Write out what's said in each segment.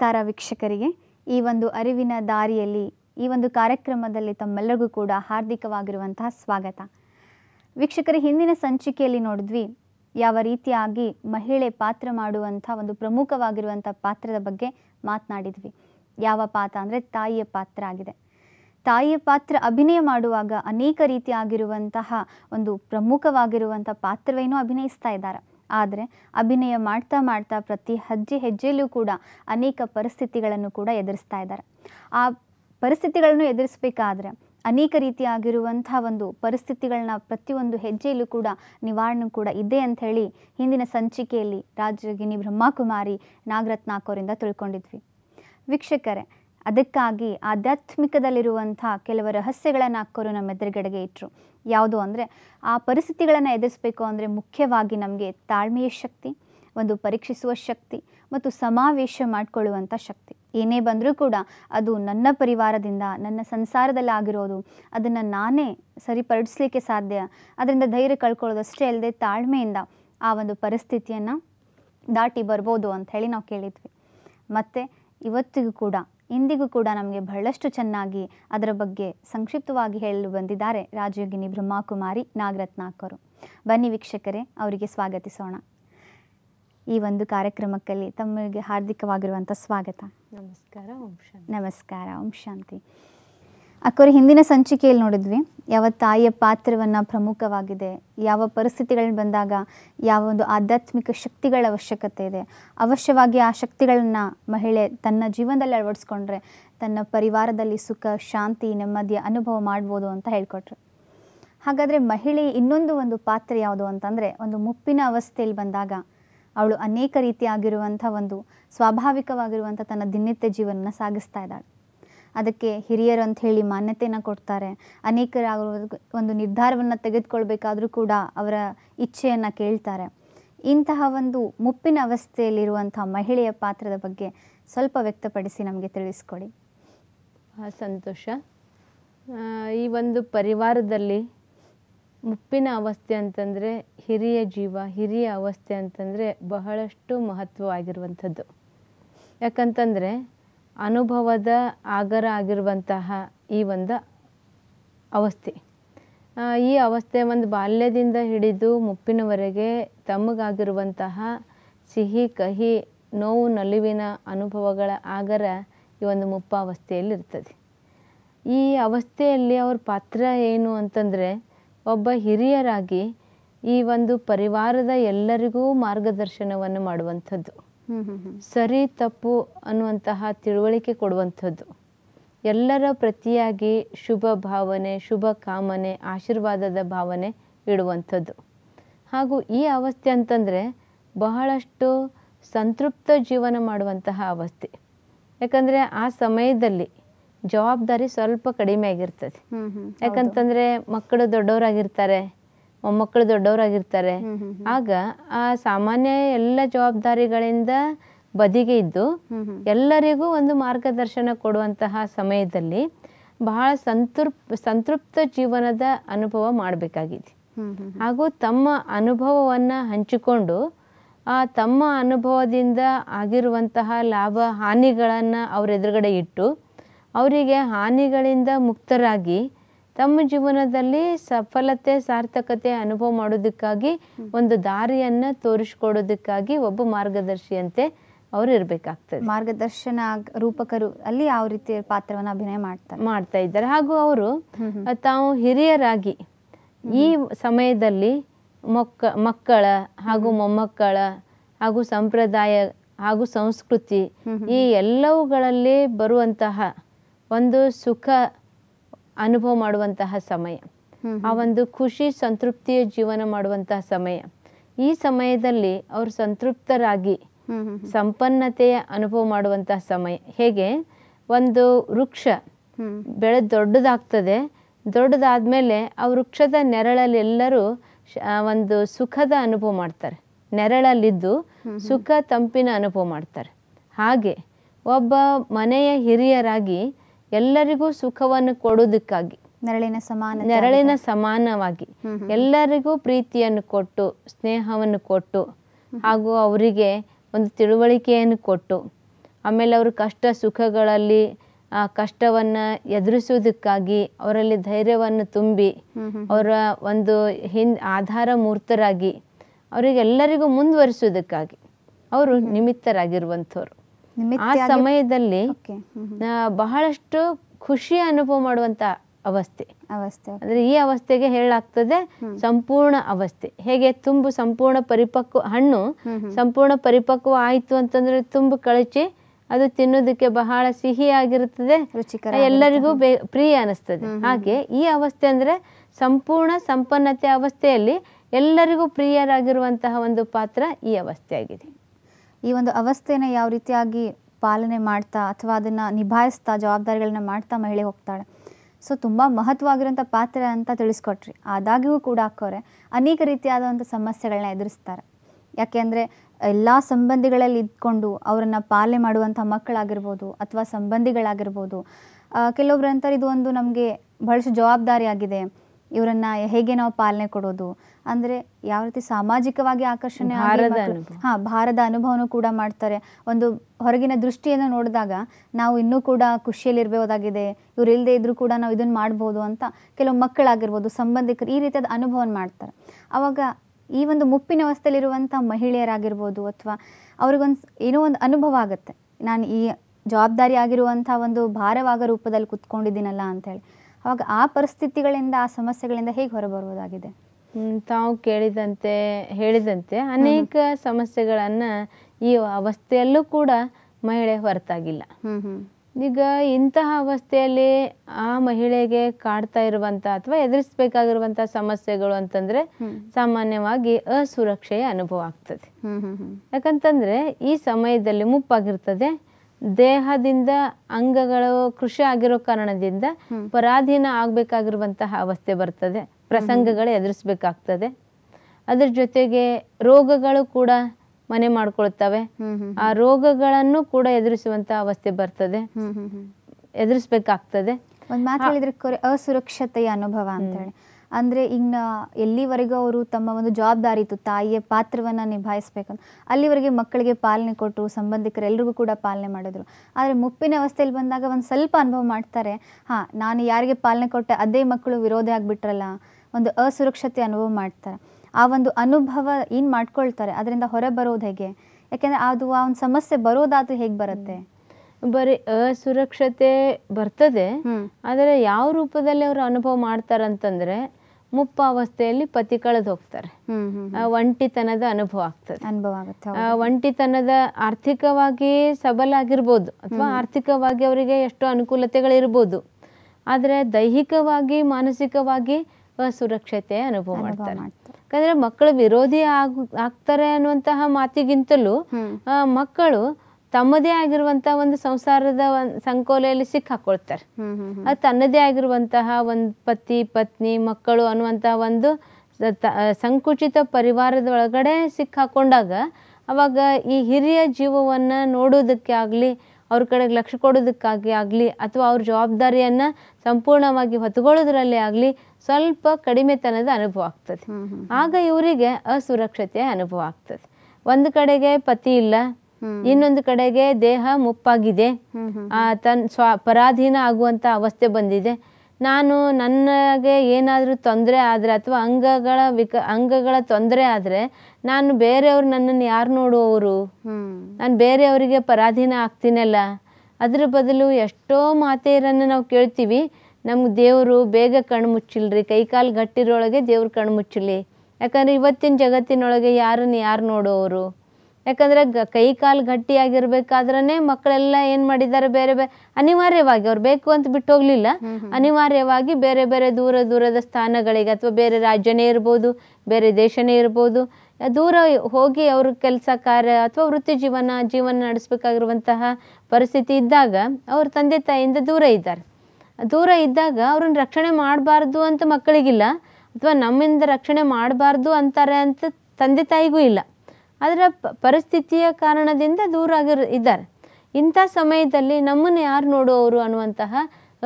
ನಮಸ್ಕಾರ ವೀಕ್ಷಕರಿಗೆ ಈ ಒಂದು ಅರಿವಿನ ದಾರಿಯಲ್ಲಿ ಈ ಒಂದು ಕಾರ್ಯಕ್ರಮದಲ್ಲಿ ತಮ್ಮೆಲ್ಲರಿಗೂ ಕೂಡ ಹಾರ್ದಿಕವಾಗಿರುವಂತಹ ಸ್ವಾಗತ. ವೀಕ್ಷಕರೇ, ಹಿಂದಿನ ಸಂಚಿಕೆಯಲ್ಲಿ ನೋಡಿದ್ವಿ ಯಾವ ರೀತಿಯಾಗಿ ಮಹಿಳೆ ಪಾತ್ರ ಮಾಡುವಂತಹ ಒಂದು ಪ್ರಮುಖವಾಗಿರುವಂತಹ ಪಾತ್ರದ ಬಗ್ಗೆ ಮಾತನಾಡಿದ್ವಿ. ಯಾವ ಪಾತ್ರ ಅಂದರೆ ತಾಯಿಯ ಪಾತ್ರ ಆಗಿದೆ. ತಾಯಿಯ ಪಾತ್ರ ಅಭಿನಯ ಮಾಡುವಾಗ ಅನೇಕ ರೀತಿಯಾಗಿರುವಂತಹ ಒಂದು ಪ್ರಮುಖವಾಗಿರುವಂಥ ಪಾತ್ರವೇನೋ ಅಭಿನಯಿಸ್ತಾ ಇದ್ದಾರೆ. ಆದರೆ ಅಭಿನಯ ಮಾಡ್ತಾ ಮಾಡ್ತಾ ಪ್ರತಿ ಹೆಜ್ಜೆಯಲ್ಲೂ ಕೂಡ ಅನೇಕ ಪರಿಸ್ಥಿತಿಗಳನ್ನು ಕೂಡ ಎದುರಿಸ್ತಾ ಇದ್ದಾರೆ. ಆ ಪರಿಸ್ಥಿತಿಗಳನ್ನು ಎದುರಿಸಬೇಕಾದ್ರೆ ಅನೇಕ ರೀತಿಯಾಗಿರುವಂಥ ಒಂದು ಪರಿಸ್ಥಿತಿಗಳನ್ನ ಪ್ರತಿಯೊಂದು ಹೆಜ್ಜೆಯಲ್ಲೂ ಕೂಡ ನಿವಾರಣೆ ಕೂಡ ಇದೆ ಅಂತ ಹೇಳಿ ಹಿಂದಿನ ಸಂಚಿಕೆಯಲ್ಲಿ ರಾಜಯೋಗಿನಿ ಬ್ರಹ್ಮಾ ಕುಮಾರಿ ನಾಗರತ್ನಾಕೋರಿಂದ ತಿಳ್ಕೊಂಡಿದ್ವಿ. ವೀಕ್ಷಕರೇ, ಅದಕ್ಕಾಗಿ ಆಧ್ಯಾತ್ಮಿಕದಲ್ಲಿರುವಂಥ ಕೆಲವು ರಹಸ್ಯಗಳನ್ನು ಅಕ್ಕೋರು ನಮ್ಮ ಎದುರುಗಡೆಗೆ ಇಟ್ಟರು. ಯಾವುದು ಅಂದರೆ, ಆ ಪರಿಸ್ಥಿತಿಗಳನ್ನು ಎದುರಿಸಬೇಕು ಅಂದರೆ ಮುಖ್ಯವಾಗಿ ನಮಗೆ ತಾಳ್ಮೆಯ ಶಕ್ತಿ, ಒಂದು ಪರೀಕ್ಷಿಸುವ ಶಕ್ತಿ ಮತ್ತು ಸಮಾವೇಶ ಮಾಡಿಕೊಳ್ಳುವಂಥ ಶಕ್ತಿ. ಏನೇ ಬಂದರೂ ಕೂಡ ಅದು ನನ್ನ ಪರಿವಾರದಿಂದ, ನನ್ನ ಸಂಸಾರದಲ್ಲಿ ಆಗಿರೋದು, ಅದನ್ನು ನಾನೇ ಸರಿಪಡಿಸಲಿಕ್ಕೆ ಸಾಧ್ಯ, ಅದರಿಂದ ಧೈರ್ಯ ಕಳ್ಕೊಳ್ಳೋದಷ್ಟೇ ಅಲ್ಲದೆ ತಾಳ್ಮೆಯಿಂದ ಆ ಒಂದು ಪರಿಸ್ಥಿತಿಯನ್ನು ದಾಟಿ ಬರ್ಬೋದು ಅಂಥೇಳಿ ನಾವು ಕೇಳಿದ್ವಿ. ಮತ್ತು ಇವತ್ತಿಗೂ ಕೂಡ ಇಂದಿಗೂ ಕೂಡ ನಮಗೆ ಬಹಳಷ್ಟು ಚೆನ್ನಾಗಿ ಅದರ ಬಗ್ಗೆ ಸಂಕ್ಷಿಪ್ತವಾಗಿ ಹೇಳಲು ಬಂದಿದ್ದಾರೆ ರಾಜಯೋಗಿನಿ ಬ್ರಹ್ಮಾ ಕುಮಾರಿ ನಾಗರತ್ನಾಕರು. ಬನ್ನಿ ವೀಕ್ಷಕರೇ, ಅವರಿಗೆ ಸ್ವಾಗತಿಸೋಣ. ಈ ಒಂದು ಕಾರ್ಯಕ್ರಮಕ್ಕಲ್ಲಿ ತಮಗೆ ಹಾರ್ದಿಕವಾಗಿರುವಂಥ ಸ್ವಾಗತ. ನಮಸ್ಕಾರ. ನಮಸ್ಕಾರ. ಓಂಶಾಂತಿ. ಅಕ್ಕವರು, ಹಿಂದಿನ ಸಂಚಿಕೆಯಲ್ಲಿ ನೋಡಿದ್ವಿ ಯಾವ ತಾಯಿಯ ಪಾತ್ರವನ್ನು ಪ್ರಮುಖವಾಗಿದೆ, ಯಾವ ಪರಿಸ್ಥಿತಿಗಳನ್ನ ಬಂದಾಗ ಯಾವ ಒಂದು ಆಧ್ಯಾತ್ಮಿಕ ಶಕ್ತಿಗಳ ಅವಶ್ಯಕತೆ ಇದೆ, ಅವಶ್ಯವಾಗಿ ಆ ಶಕ್ತಿಗಳನ್ನು ಮಹಿಳೆ ತನ್ನ ಜೀವನದಲ್ಲಿ ಅಳವಡಿಸ್ಕೊಂಡ್ರೆ ತನ್ನ ಪರಿವಾರದಲ್ಲಿ ಸುಖ, ಶಾಂತಿ, ನೆಮ್ಮದಿಯ ಅನುಭವ ಮಾಡ್ಬೋದು ಅಂತ ಹೇಳಿಕೊಟ್ರು. ಹಾಗಾದರೆ ಮಹಿಳೆ ಇನ್ನೊಂದು ಪಾತ್ರ ಯಾವುದು ಅಂತಂದರೆ, ಒಂದು ಮುಪ್ಪಿನ ಅವಸ್ಥೆಯಲ್ಲಿ ಬಂದಾಗ ಅವಳು ಅನೇಕ ರೀತಿಯಾಗಿರುವಂಥ ಒಂದು ಸ್ವಾಭಾವಿಕವಾಗಿರುವಂಥ ತನ್ನ ದಿನನಿತ್ಯ ಜೀವನನ ಸಾಗಿಸ್ತಾ ಇದ್ದಾಳೆ. ಅದಕ್ಕೆ ಹಿರಿಯರು ಅಂತ ಹೇಳಿ ಮಾನ್ಯತೆಯನ್ನು ಕೊಡ್ತಾರೆ. ಅನೇಕರಾಗ ಒಂದು ನಿರ್ಧಾರವನ್ನು ತೆಗೆದುಕೊಳ್ಬೇಕಾದ್ರೂ ಕೂಡ ಅವರ ಇಚ್ಛೆಯನ್ನು ಕೇಳ್ತಾರೆ. ಇಂತಹ ಒಂದು ಮುಪ್ಪಿನ ಅವಸ್ಥೆಯಲ್ಲಿರುವಂಥ ಮಹಿಳೆಯ ಪಾತ್ರದ ಬಗ್ಗೆ ಸ್ವಲ್ಪ ವ್ಯಕ್ತಪಡಿಸಿ ನಮಗೆ ತಿಳಿಸ್ಕೊಡಿ. ಸಂತೋಷ. ಈ ಒಂದು ಪರಿವಾರದಲ್ಲಿ ಮುಪ್ಪಿನ ಅವಸ್ಥೆ ಅಂತಂದರೆ ಹಿರಿಯ ಜೀವ, ಹಿರಿಯ ಅವಸ್ಥೆ ಅಂತಂದರೆ ಬಹಳಷ್ಟು ಮಹತ್ವವಾಗಿರುವಂಥದ್ದು. ಯಾಕಂತಂದರೆ ಅನುಭವದ ಆಗರ ಆಗಿರುವಂತಹ ಈ ಒಂದು ಅವಸ್ಥೆ, ಈ ಅವಸ್ಥೆ ಒಂದು ಬಾಲ್ಯದಿಂದ ಹಿಡಿದು ಮುಪ್ಪಿನವರೆಗೆ ತಮಗಾಗಿರುವಂತಹ ಸಿಹಿ, ಕಹಿ, ನೋವು, ನಲಿವಿನ ಅನುಭವಗಳ ಆಗರ ಈ ಒಂದು ಮುಪ್ಪ ಅವಸ್ಥೆಯಲ್ಲಿರ್ತದೆ. ಈ ಅವಸ್ಥೆಯಲ್ಲಿ ಅವ್ರ ಪಾತ್ರ ಏನು ಅಂತಂದರೆ, ಒಬ್ಬ ಹಿರಿಯರಾಗಿ ಈ ಒಂದು ಪರಿವಾರದ ಎಲ್ಲರಿಗೂ ಮಾರ್ಗದರ್ಶನವನ್ನು ಮಾಡುವಂಥದ್ದು, ಸರಿ ತಪ್ಪು ಅನ್ನುವಂತಹ ತಿಳುವಳಿಕೆ ಕೊಡುವಂಥದ್ದು, ಎಲ್ಲರ ಪ್ರತಿಯಾಗಿ ಶುಭ ಭಾವನೆ, ಶುಭ ಕಾಮನೆ, ಆಶೀರ್ವಾದದ ಭಾವನೆ ಇಡುವಂಥದ್ದು. ಹಾಗೂ ಈ ಅವಸ್ಥೆ ಅಂತಂದರೆ ಬಹಳಷ್ಟು ಸಂತೃಪ್ತ ಜೀವನ ಮಾಡುವಂತಹ ಅವಸ್ಥೆ. ಯಾಕಂದರೆ ಆ ಸಮಯದಲ್ಲಿ ಜವಾಬ್ದಾರಿ ಸ್ವಲ್ಪ ಕಡಿಮೆ ಆಗಿರ್ತದೆ. ಯಾಕಂತಂದರೆ ಮಕ್ಕಳು ದೊಡ್ಡವರಾಗಿರ್ತಾರೆ, ಮೊಮ್ಮಕ್ಕಳು ದೊಡ್ಡವರಾಗಿರ್ತಾರೆ. ಆಗ ಆ ಸಾಮಾನ್ಯ ಎಲ್ಲ ಜವಾಬ್ದಾರಿಗಳಿಂದ ಬದಿಗೆ ಇದ್ದು ಎಲ್ಲರಿಗೂ ಒಂದು ಮಾರ್ಗದರ್ಶನ ಕೊಡುವಂತಹ ಸಮಯದಲ್ಲಿ ಬಹಳ ಸಂತೃಪ್ತ ಜೀವನದ ಅನುಭವ ಮಾಡಬೇಕಾಗಿದೆ. ಹಾಗೂ ತಮ್ಮ ಅನುಭವವನ್ನು ಹಂಚಿಕೊಂಡು ಆ ತಮ್ಮ ಅನುಭವದಿಂದ ಆಗಿರುವಂತಹ ಲಾಭ ಹಾನಿಗಳನ್ನು ಅವ್ರ ಎದುರುಗಡೆ ಇಟ್ಟು ಅವರಿಗೆ ಹಾನಿಗಳಿಂದ ಮುಕ್ತರಾಗಿ ತಮ್ಮ ಜೀವನದಲ್ಲಿ ಸಫಲತೆ, ಸಾರ್ಥಕತೆ ಅನುಭವ ಮಾಡೋದಕ್ಕಾಗಿ ಒಂದು ದಾರಿಯನ್ನು ತೋರಿಸ್ಕೊಡೋದಕ್ಕಾಗಿ ಒಬ್ಬ ಮಾರ್ಗದರ್ಶಿಯಂತೆ ಅವರು ಇರಬೇಕಾಗ್ತದೆ. ಮಾರ್ಗದರ್ಶನ ರೂಪಕರು ಅಲ್ಲಿ ಯಾವ ರೀತಿ ಪಾತ್ರವನ್ನು ಅಭಿನಯ ಮಾಡ್ತಾ ಇದ್ದಾರೆ. ಹಾಗೂ ಅವರು ತಾವು ಹಿರಿಯರಾಗಿ ಈ ಸಮಯದಲ್ಲಿ ಮಕ್ಕಳ ಹಾಗೂ ಮೊಮ್ಮಕ್ಕಳ ಹಾಗೂ ಸಂಪ್ರದಾಯ ಹಾಗೂ ಸಂಸ್ಕೃತಿ ಈ ಎಲ್ಲವುಗಳಲ್ಲಿ ಬರುವಂತಹ ಒಂದು ಸುಖ ಅನುಭವ ಮಾಡುವಂತಹ ಸಮಯ, ಆ ಒಂದು ಖುಷಿ, ಸಂತೃಪ್ತಿಯ ಜೀವನ ಮಾಡುವಂತಹ ಸಮಯ. ಈ ಸಮಯದಲ್ಲಿ ಅವರು ಸಂತೃಪ್ತರಾಗಿ ಸಂಪನ್ನತೆಯ ಅನುಭವ ಮಾಡುವಂತಹ ಸಮಯ. ಹೇಗೆ ಒಂದು ವೃಕ್ಷ ಬೆಳೆ ದೊಡ್ಡದಾಗ್ತದೆ, ದೊಡ್ಡದಾದ್ಮೇಲೆ ಆ ವೃಕ್ಷದ ನೆರಳಲ್ಲಿ ಎಲ್ಲರೂ ಒಂದು ಸುಖದ ಅನುಭವ ಮಾಡ್ತಾರೆ, ನೆರಳಲ್ಲಿದ್ದು ಸುಖ ತಂಪಿನ ಅನುಭವ ಮಾಡ್ತಾರೆ. ಹಾಗೆ ಒಬ್ಬ ಮನೆಯ ಹಿರಿಯರಾಗಿ ಎಲ್ಲರಿಗೂ ಸುಖವನ್ನು ಕೊಡೋದಕ್ಕಾಗಿ ನೆರಳಿನ ಸಮಾನವಾಗಿ ಎಲ್ಲರಿಗೂ ಪ್ರೀತಿಯನ್ನು ಕೊಟ್ಟು, ಸ್ನೇಹವನ್ನು ಕೊಟ್ಟು, ಹಾಗೂ ಅವರಿಗೆ ಒಂದು ತಿಳುವಳಿಕೆಯನ್ನು ಕೊಟ್ಟು ಆಮೇಲೆ ಅವರು ಕಷ್ಟ ಸುಖಗಳಲ್ಲಿ ಆ ಕಷ್ಟವನ್ನು ಎದುರಿಸುವುದಕ್ಕಾಗಿ ಅವರಲ್ಲಿ ಧೈರ್ಯವನ್ನು ತುಂಬಿ ಅವರ ಒಂದು ಆಧಾರ ಮೂರ್ತರಾಗಿ ಅವರಿಗೆಲ್ಲರಿಗೂ ಮುಂದುವರಿಸುವುದಕ್ಕಾಗಿ ಅವರು ನಿಮಿತ್ತರಾಗಿರುವಂಥವ್ರು. ಆ ಸಮಯದಲ್ಲಿ ಬಹಳಷ್ಟು ಖುಷಿ ಅನುಭವ ಮಾಡುವಂಥ ಅವಸ್ಥೆ ಅವಸ್ಥೆ ಅಂದರೆ ಈ ಅವಸ್ಥೆಗೆ ಹೇಳಲಾಗ್ತದೆ ಸಂಪೂರ್ಣ ಅವಸ್ಥೆ. ಹೇಗೆ ತುಂಬು ಸಂಪೂರ್ಣ ಪರಿಪಕ್ವ ಹಣ್ಣು ಸಂಪೂರ್ಣ ಪರಿಪಕ್ವ ಆಯಿತು ಅಂತಂದರೆ ತುಂಬು ಕಳಚಿ ಅದು ತಿನ್ನೋದಕ್ಕೆ ಬಹಳ ಸಿಹಿಯಾಗಿರುತ್ತದೆ, ಎಲ್ಲರಿಗೂ ಪ್ರಿಯ ಅನಿಸ್ತದೆ. ಹಾಗೆ ಈ ಅವಸ್ಥೆ ಅಂದರೆ ಸಂಪೂರ್ಣ ಸಂಪನ್ನತೆ ಅವಸ್ಥೆಯಲ್ಲಿ ಎಲ್ಲರಿಗೂ ಪ್ರಿಯರಾಗಿರುವಂತಹ ಒಂದು ಪಾತ್ರ ಈ ಅವಸ್ಥೆಯಾಗಿದೆ. ಈ ಒಂದು ಅವಸ್ಥೆನ ಯಾವ ರೀತಿಯಾಗಿ ಪಾಲನೆ ಮಾಡ್ತಾ ಅಥವಾ ಅದನ್ನು ನಿಭಾಯಿಸ್ತಾ ಜವಾಬ್ದಾರಿಗಳನ್ನ ಮಾಡ್ತಾ ಮಹಿಳೆ ಹೋಗ್ತಾಳೆ. ಸೊ ತುಂಬ ಮಹತ್ವವಾಗಿರೋಂಥ ಪಾತ್ರ ಅಂತ ತಿಳಿಸ್ಕೊಟ್ರಿ. ಆದಾಗ್ಯೂ ಕೂಡ ಹಾಕೋರೆ ಅನೇಕ ರೀತಿಯಾದಂಥ ಸಮಸ್ಯೆಗಳನ್ನ ಎದುರಿಸ್ತಾರೆ. ಯಾಕೆಂದರೆ ಎಲ್ಲ ಸಂಬಂಧಿಗಳಲ್ಲಿ ಇದ್ಕೊಂಡು ಅವರನ್ನು ಪಾಲನೆ ಮಾಡುವಂಥ ಮಕ್ಕಳಾಗಿರ್ಬೋದು ಅಥವಾ ಸಂಬಂಧಿಗಳಾಗಿರ್ಬೋದು. ಕೆಲವೊಬ್ರು ಅಂತಾರೆ ಇದು ಒಂದು ನಮಗೆ ಬಹಳಷ್ಟು ಜವಾಬ್ದಾರಿಯಾಗಿದೆ, ಇವರನ್ನು ಹೇಗೆ ನಾವು ಪಾಲನೆ ಕೊಡೋದು ಅಂದರೆ ಯಾವ ರೀತಿ ಸಾಮಾಜಿಕವಾಗಿ ಆಕರ್ಷಣೆ ಭಾರದ ಅನುಭವನೂ ಕೂಡ ಮಾಡ್ತಾರೆ. ಒಂದು ಹೊರಗಿನ ದೃಷ್ಟಿಯನ್ನು ನೋಡಿದಾಗ ನಾವು ಇನ್ನೂ ಕೂಡ ಖುಷಿಯಲ್ಲಿರಬಹುದಾಗಿದೆ, ಇವ್ರು ಇಲ್ಲದೆ ಇದ್ರೂ ಕೂಡ ನಾವು ಇದನ್ನು ಮಾಡ್ಬೋದು ಅಂತ ಕೆಲವು ಮಕ್ಕಳಾಗಿರ್ಬೋದು ಸಂಬಂಧಿಕರು ಈ ರೀತಿಯಾದ ಅನುಭವನ ಮಾಡ್ತಾರೆ. ಆವಾಗ ಈ ಒಂದು ಮುಪ್ಪಿನ ಅವಸ್ಥೆಯಲ್ಲಿರುವಂಥ ಮಹಿಳೆಯರಾಗಿರ್ಬೋದು ಅಥವಾ ಅವ್ರಿಗೊಂದು ಏನೋ ಒಂದು ಅನುಭವ ಆಗುತ್ತೆ, ನಾನು ಈ ಜವಾಬ್ದಾರಿ ಆಗಿರುವಂಥ ಒಂದು ಭಾರವಾಗ ರೂಪದಲ್ಲಿ ಕುತ್ಕೊಂಡಿದ್ದೀನಲ್ಲ ಅಂತೇಳಿ. ಆವಾಗ ಆ ಪರಿಸ್ಥಿತಿಗಳಿಂದ ಆ ಸಮಸ್ಯೆಗಳಿಂದ ಹೇಗೆ ಹೊರಬರ್ಬೋದಾಗಿದೆ? ತಾವು ಹೇಳಿದಂತೆ ಅನೇಕ ಸಮಸ್ಯೆಗಳನ್ನು ಈ ಅವಸ್ಥೆಯಲ್ಲೂ ಕೂಡ ಮಹಿಳೆ ಹೊರತಾಗಿಲ್ಲ. ಈಗ ಇಂತಹ ಅವಸ್ಥೆಯಲ್ಲಿ ಆ ಮಹಿಳೆಗೆ ಕಾಡ್ತಾ ಇರುವಂಥ ಅಥವಾ ಎದುರಿಸಬೇಕಾಗಿರುವಂಥ ಸಮಸ್ಯೆಗಳು ಅಂತಂದ್ರೆ ಸಾಮಾನ್ಯವಾಗಿ ಅಸುರಕ್ಷೆಯ ಅನುಭವ ಆಗ್ತದೆ. ಯಾಕಂತಂದ್ರೆ ಈ ಸಮಯದಲ್ಲಿ ಮುಪ್ಪಾಗಿರ್ತದೆ, ದೇಹದಿಂದ ಅಂಗಗಳು ಕೃಷಿ ಆಗಿರೋ ಕಾರಣದಿಂದ ಪರಾಧೀನ ಆಗಬೇಕಾಗಿರುವಂತಹ ಅವಸ್ಥೆ ಬರ್ತದೆ, ಪ್ರಸಂಗಗಳು ಎದುರಿಸಬೇಕಾಗ್ತದೆ. ಅದ್ರ ಜೊತೆಗೆ ರೋಗಗಳು ಕೂಡ ಮನೆ ಮಾಡ್ಕೊಳ್ತವೆ, ಆ ರೋಗಗಳನ್ನು ಕೂಡ ಎದುರಿಸುವಂತ ಅವಸ್ಥೆ ಬರ್ತದೆ, ಎದುರಿಸಬೇಕಾಗ್ತದೆ. ಒಂದು ಮಾತು ಹೇಳಿದ್ರೆ ಅಸುರಕ್ಷತೆಯ ಅನುಭವ ಅಂತ ಹೇಳಿ ಅಂದರೆ ಇನ್ನು ಎಲ್ಲಿವರೆಗೂ ಅವರು ತಮ್ಮ ಒಂದು ಜವಾಬ್ದಾರಿ ಇತ್ತು, ತಾಯಿಯ ಪಾತ್ರವನ್ನು ನಿಭಾಯಿಸಬೇಕಂತ ಅಲ್ಲಿವರೆಗೆ ಮಕ್ಕಳಿಗೆ ಪಾಲನೆ ಕೊಟ್ಟರು, ಸಂಬಂಧಿಕರೆಲ್ಲರಿಗೂ ಕೂಡ ಪಾಲನೆ ಮಾಡಿದ್ರು. ಆದರೆ ಮುಪ್ಪಿನ ಅವಸ್ಥೆಯಲ್ಲಿ ಬಂದಾಗ ಒಂದು ಸ್ವಲ್ಪ ಅನುಭವ ಮಾಡ್ತಾರೆ, ಹಾಂ ನಾನು ಯಾರಿಗೆ ಪಾಲನೆ ಕೊಟ್ಟೆ ಅದೇ ಮಕ್ಕಳು ವಿರೋಧ ಆಗಿಬಿಟ್ರಲ್ಲ, ಒಂದು ಅಸುರಕ್ಷತೆ ಅನುಭವ ಮಾಡ್ತಾರೆ. ಆ ಒಂದು ಅನುಭವ ಏನು ಮಾಡ್ಕೊಳ್ತಾರೆ, ಅದರಿಂದ ಹೊರಬರೋದು ಹೇಗೆ? ಯಾಕೆಂದರೆ ಅದು ಆ ಒಂದು ಸಮಸ್ಯೆ ಬರೋದಾದರೂ ಹೇಗೆ ಬರುತ್ತೆ? ಬರೀ ಅಸುರಕ್ಷತೆ ಬರ್ತದೆ, ಆದರೆ ಯಾವ ರೂಪದಲ್ಲಿ ಅವರು ಅನುಭವ ಮಾಡ್ತಾರಂತಂದ್ರೆ ಮುಪ್ಪ ಅವಸ್ಥೆಯಲ್ಲಿ ಪತಿ ಕಳೆದು ಹೋಗ್ತಾರೆ, ಒಂಟಿತನದ ಅನುಭವ ಆಗ್ತದೆ. ಒಂಟಿತನದ ಆರ್ಥಿಕವಾಗಿ ಸಬಲ ಆಗಿರ್ಬೋದು ಅಥವಾ ಆರ್ಥಿಕವಾಗಿ ಅವರಿಗೆ ಎಷ್ಟೋ ಅನುಕೂಲತೆಗಳಿರ್ಬೋದು, ಆದರೆ ದೈಹಿಕವಾಗಿ ಮಾನಸಿಕವಾಗಿ ಅಸುರಕ್ಷತೆ ಅನುಭವ ಮಾಡ್ತಾರೆ. ಯಾಕಂದ್ರೆ ಮಕ್ಕಳು ವಿರೋಧಿ ಆಗ್ತಾರೆ ಅನ್ನುವಂತಹ ಮಾತಿಗಿಂತಲೂ ಮಕ್ಕಳು ತಮ್ಮದೇ ಆಗಿರುವಂತಹ ಒಂದು ಸಂಸಾರದ ಸಂಕೋಲೆಯಲ್ಲಿ ಸಿಕ್ಕಾಕೊಳ್ತಾರೆ. ಅದು ತನ್ನದೇ ಆಗಿರುವಂತಹ ಒಂದು ಪತಿ ಪತ್ನಿ ಮಕ್ಕಳು ಅನ್ನುವಂತಹ ಒಂದು ಸಂಕುಚಿತ ಪರಿವಾರದ ಒಳಗಡೆ ಸಿಕ್ಕಾಕೊಂಡಾಗ ಅವಾಗ ಈ ಹಿರಿಯ ಜೀವವನ್ನ ನೋಡೋದಕ್ಕೆ ಆಗಲಿ, ಅವ್ರ ಕಡೆಗೆ ಲಕ್ಷ್ಯ ಕೊಡೋದಕ್ಕಾಗಿ ಆಗಲಿ ಅಥವಾ ಅವ್ರ ಜವಾಬ್ದಾರಿಯನ್ನ ಸಂಪೂರ್ಣವಾಗಿ ಹೊತ್ತುಕೊಳ್ಳೋದ್ರಲ್ಲೇ ಆಗಲಿ ಸ್ವಲ್ಪ ಕಡಿಮೆತನದ ಅನುಭವ ಆಗ್ತದೆ. ಆಗ ಇವರಿಗೆ ಅಸುರಕ್ಷತೆಯ ಅನುಭವ ಆಗ್ತದೆ. ಒಂದು ಕಡೆಗೆ ಪತಿ ಇಲ್ಲ, ಇನ್ನೊಂದು ಕಡೆಗೆ ದೇಹ ಮುಪ್ಪಾಗಿದೆ, ಪರಾಧೀನ ಆಗುವಂತ ಅವಸ್ಥೆ ಬಂದಿದೆ, ನಾನು ನನಗೆ ಏನಾದರೂ ತೊಂದರೆ ಆದರೆ ಅಥವಾ ಅಂಗಗಳ ತೊಂದರೆ ಆದರೆ ನಾನು ಬೇರೆಯವರು ನನ್ನನ್ನು ಯಾರು ನೋಡುವವರು, ನಾನು ಬೇರೆಯವರಿಗೆ ಪರಾಧೀನ ಆಗ್ತೀನಲ್ಲ. ಅದ್ರ ಬದಲು ಎಷ್ಟೋ ಮಾತೆಯರನ್ನು ನಾವು ಕೇಳ್ತೀವಿ, ನಮ್ಗೆ ದೇವರು ಬೇಗ ಕಣ್ಣು ಮುಚ್ಚಿಲ್ರಿ, ಕೈಕಾಲು ಗಟ್ಟಿರೊಳಗೆ ದೇವ್ರ ಕಣ್ಣು ಮುಚ್ಚಲಿ, ಯಾಕಂದರೆ ಇವತ್ತಿನ ಜಗತ್ತಿನೊಳಗೆ ಯಾರನ್ನು ಯಾರು ನೋಡೋವರು. ಯಾಕಂದರೆ ಕೈ ಕಾಲು ಗಟ್ಟಿಯಾಗಿರ್ಬೇಕಾದ್ರೆ ಮಕ್ಕಳೆಲ್ಲ ಏನು ಮಾಡಿದ್ದಾರೆ, ಬೇರೆ ಬೇರೆ ಅನಿವಾರ್ಯವಾಗಿ ಅವ್ರು ಬೇಕು ಅಂತ ಬಿಟ್ಟು ಹೋಗ್ಲಿಲ್ಲ, ಅನಿವಾರ್ಯವಾಗಿ ಬೇರೆ ಬೇರೆ ದೂರ ದೂರದ ಸ್ಥಾನಗಳಿಗೆ ಅಥವಾ ಬೇರೆ ರಾಜ್ಯನೇ ಇರ್ಬೋದು ಬೇರೆ ದೇಶನೇ ಇರ್ಬೋದು ದೂರ ಹೋಗಿ ಅವ್ರ ಕೆಲಸ ಕಾರ್ಯ ಅಥವಾ ವೃತ್ತಿ ಜೀವನ ನಡೆಸಬೇಕಾಗಿರುವಂತಹ ಪರಿಸ್ಥಿತಿ ಇದ್ದಾಗ ಅವ್ರ ತಂದೆ ತಾಯಿಯಿಂದ ದೂರ ಇದ್ದಾಗ ಅವ್ರನ್ನ ರಕ್ಷಣೆ ಮಾಡಬಾರ್ದು ಅಂತ ಮಕ್ಕಳಿಗಿಲ್ಲ ಅಥವಾ ನಮ್ಮಿಂದ ರಕ್ಷಣೆ ಮಾಡಬಾರ್ದು ಅಂತಾರೆ ಅಂತ ತಂದೆ ತಾಯಿಗೂ ಇಲ್ಲ, ಅದರ ಪರಿಸ್ಥಿತಿಯ ಕಾರಣದಿಂದ ದೂರ ಇದ್ದಾರೆ. ಇಂಥ ಸಮಯದಲ್ಲಿ ನಮ್ಮನ್ನು ಯಾರು ನೋಡುವವರು ಅನ್ನುವಂತಹ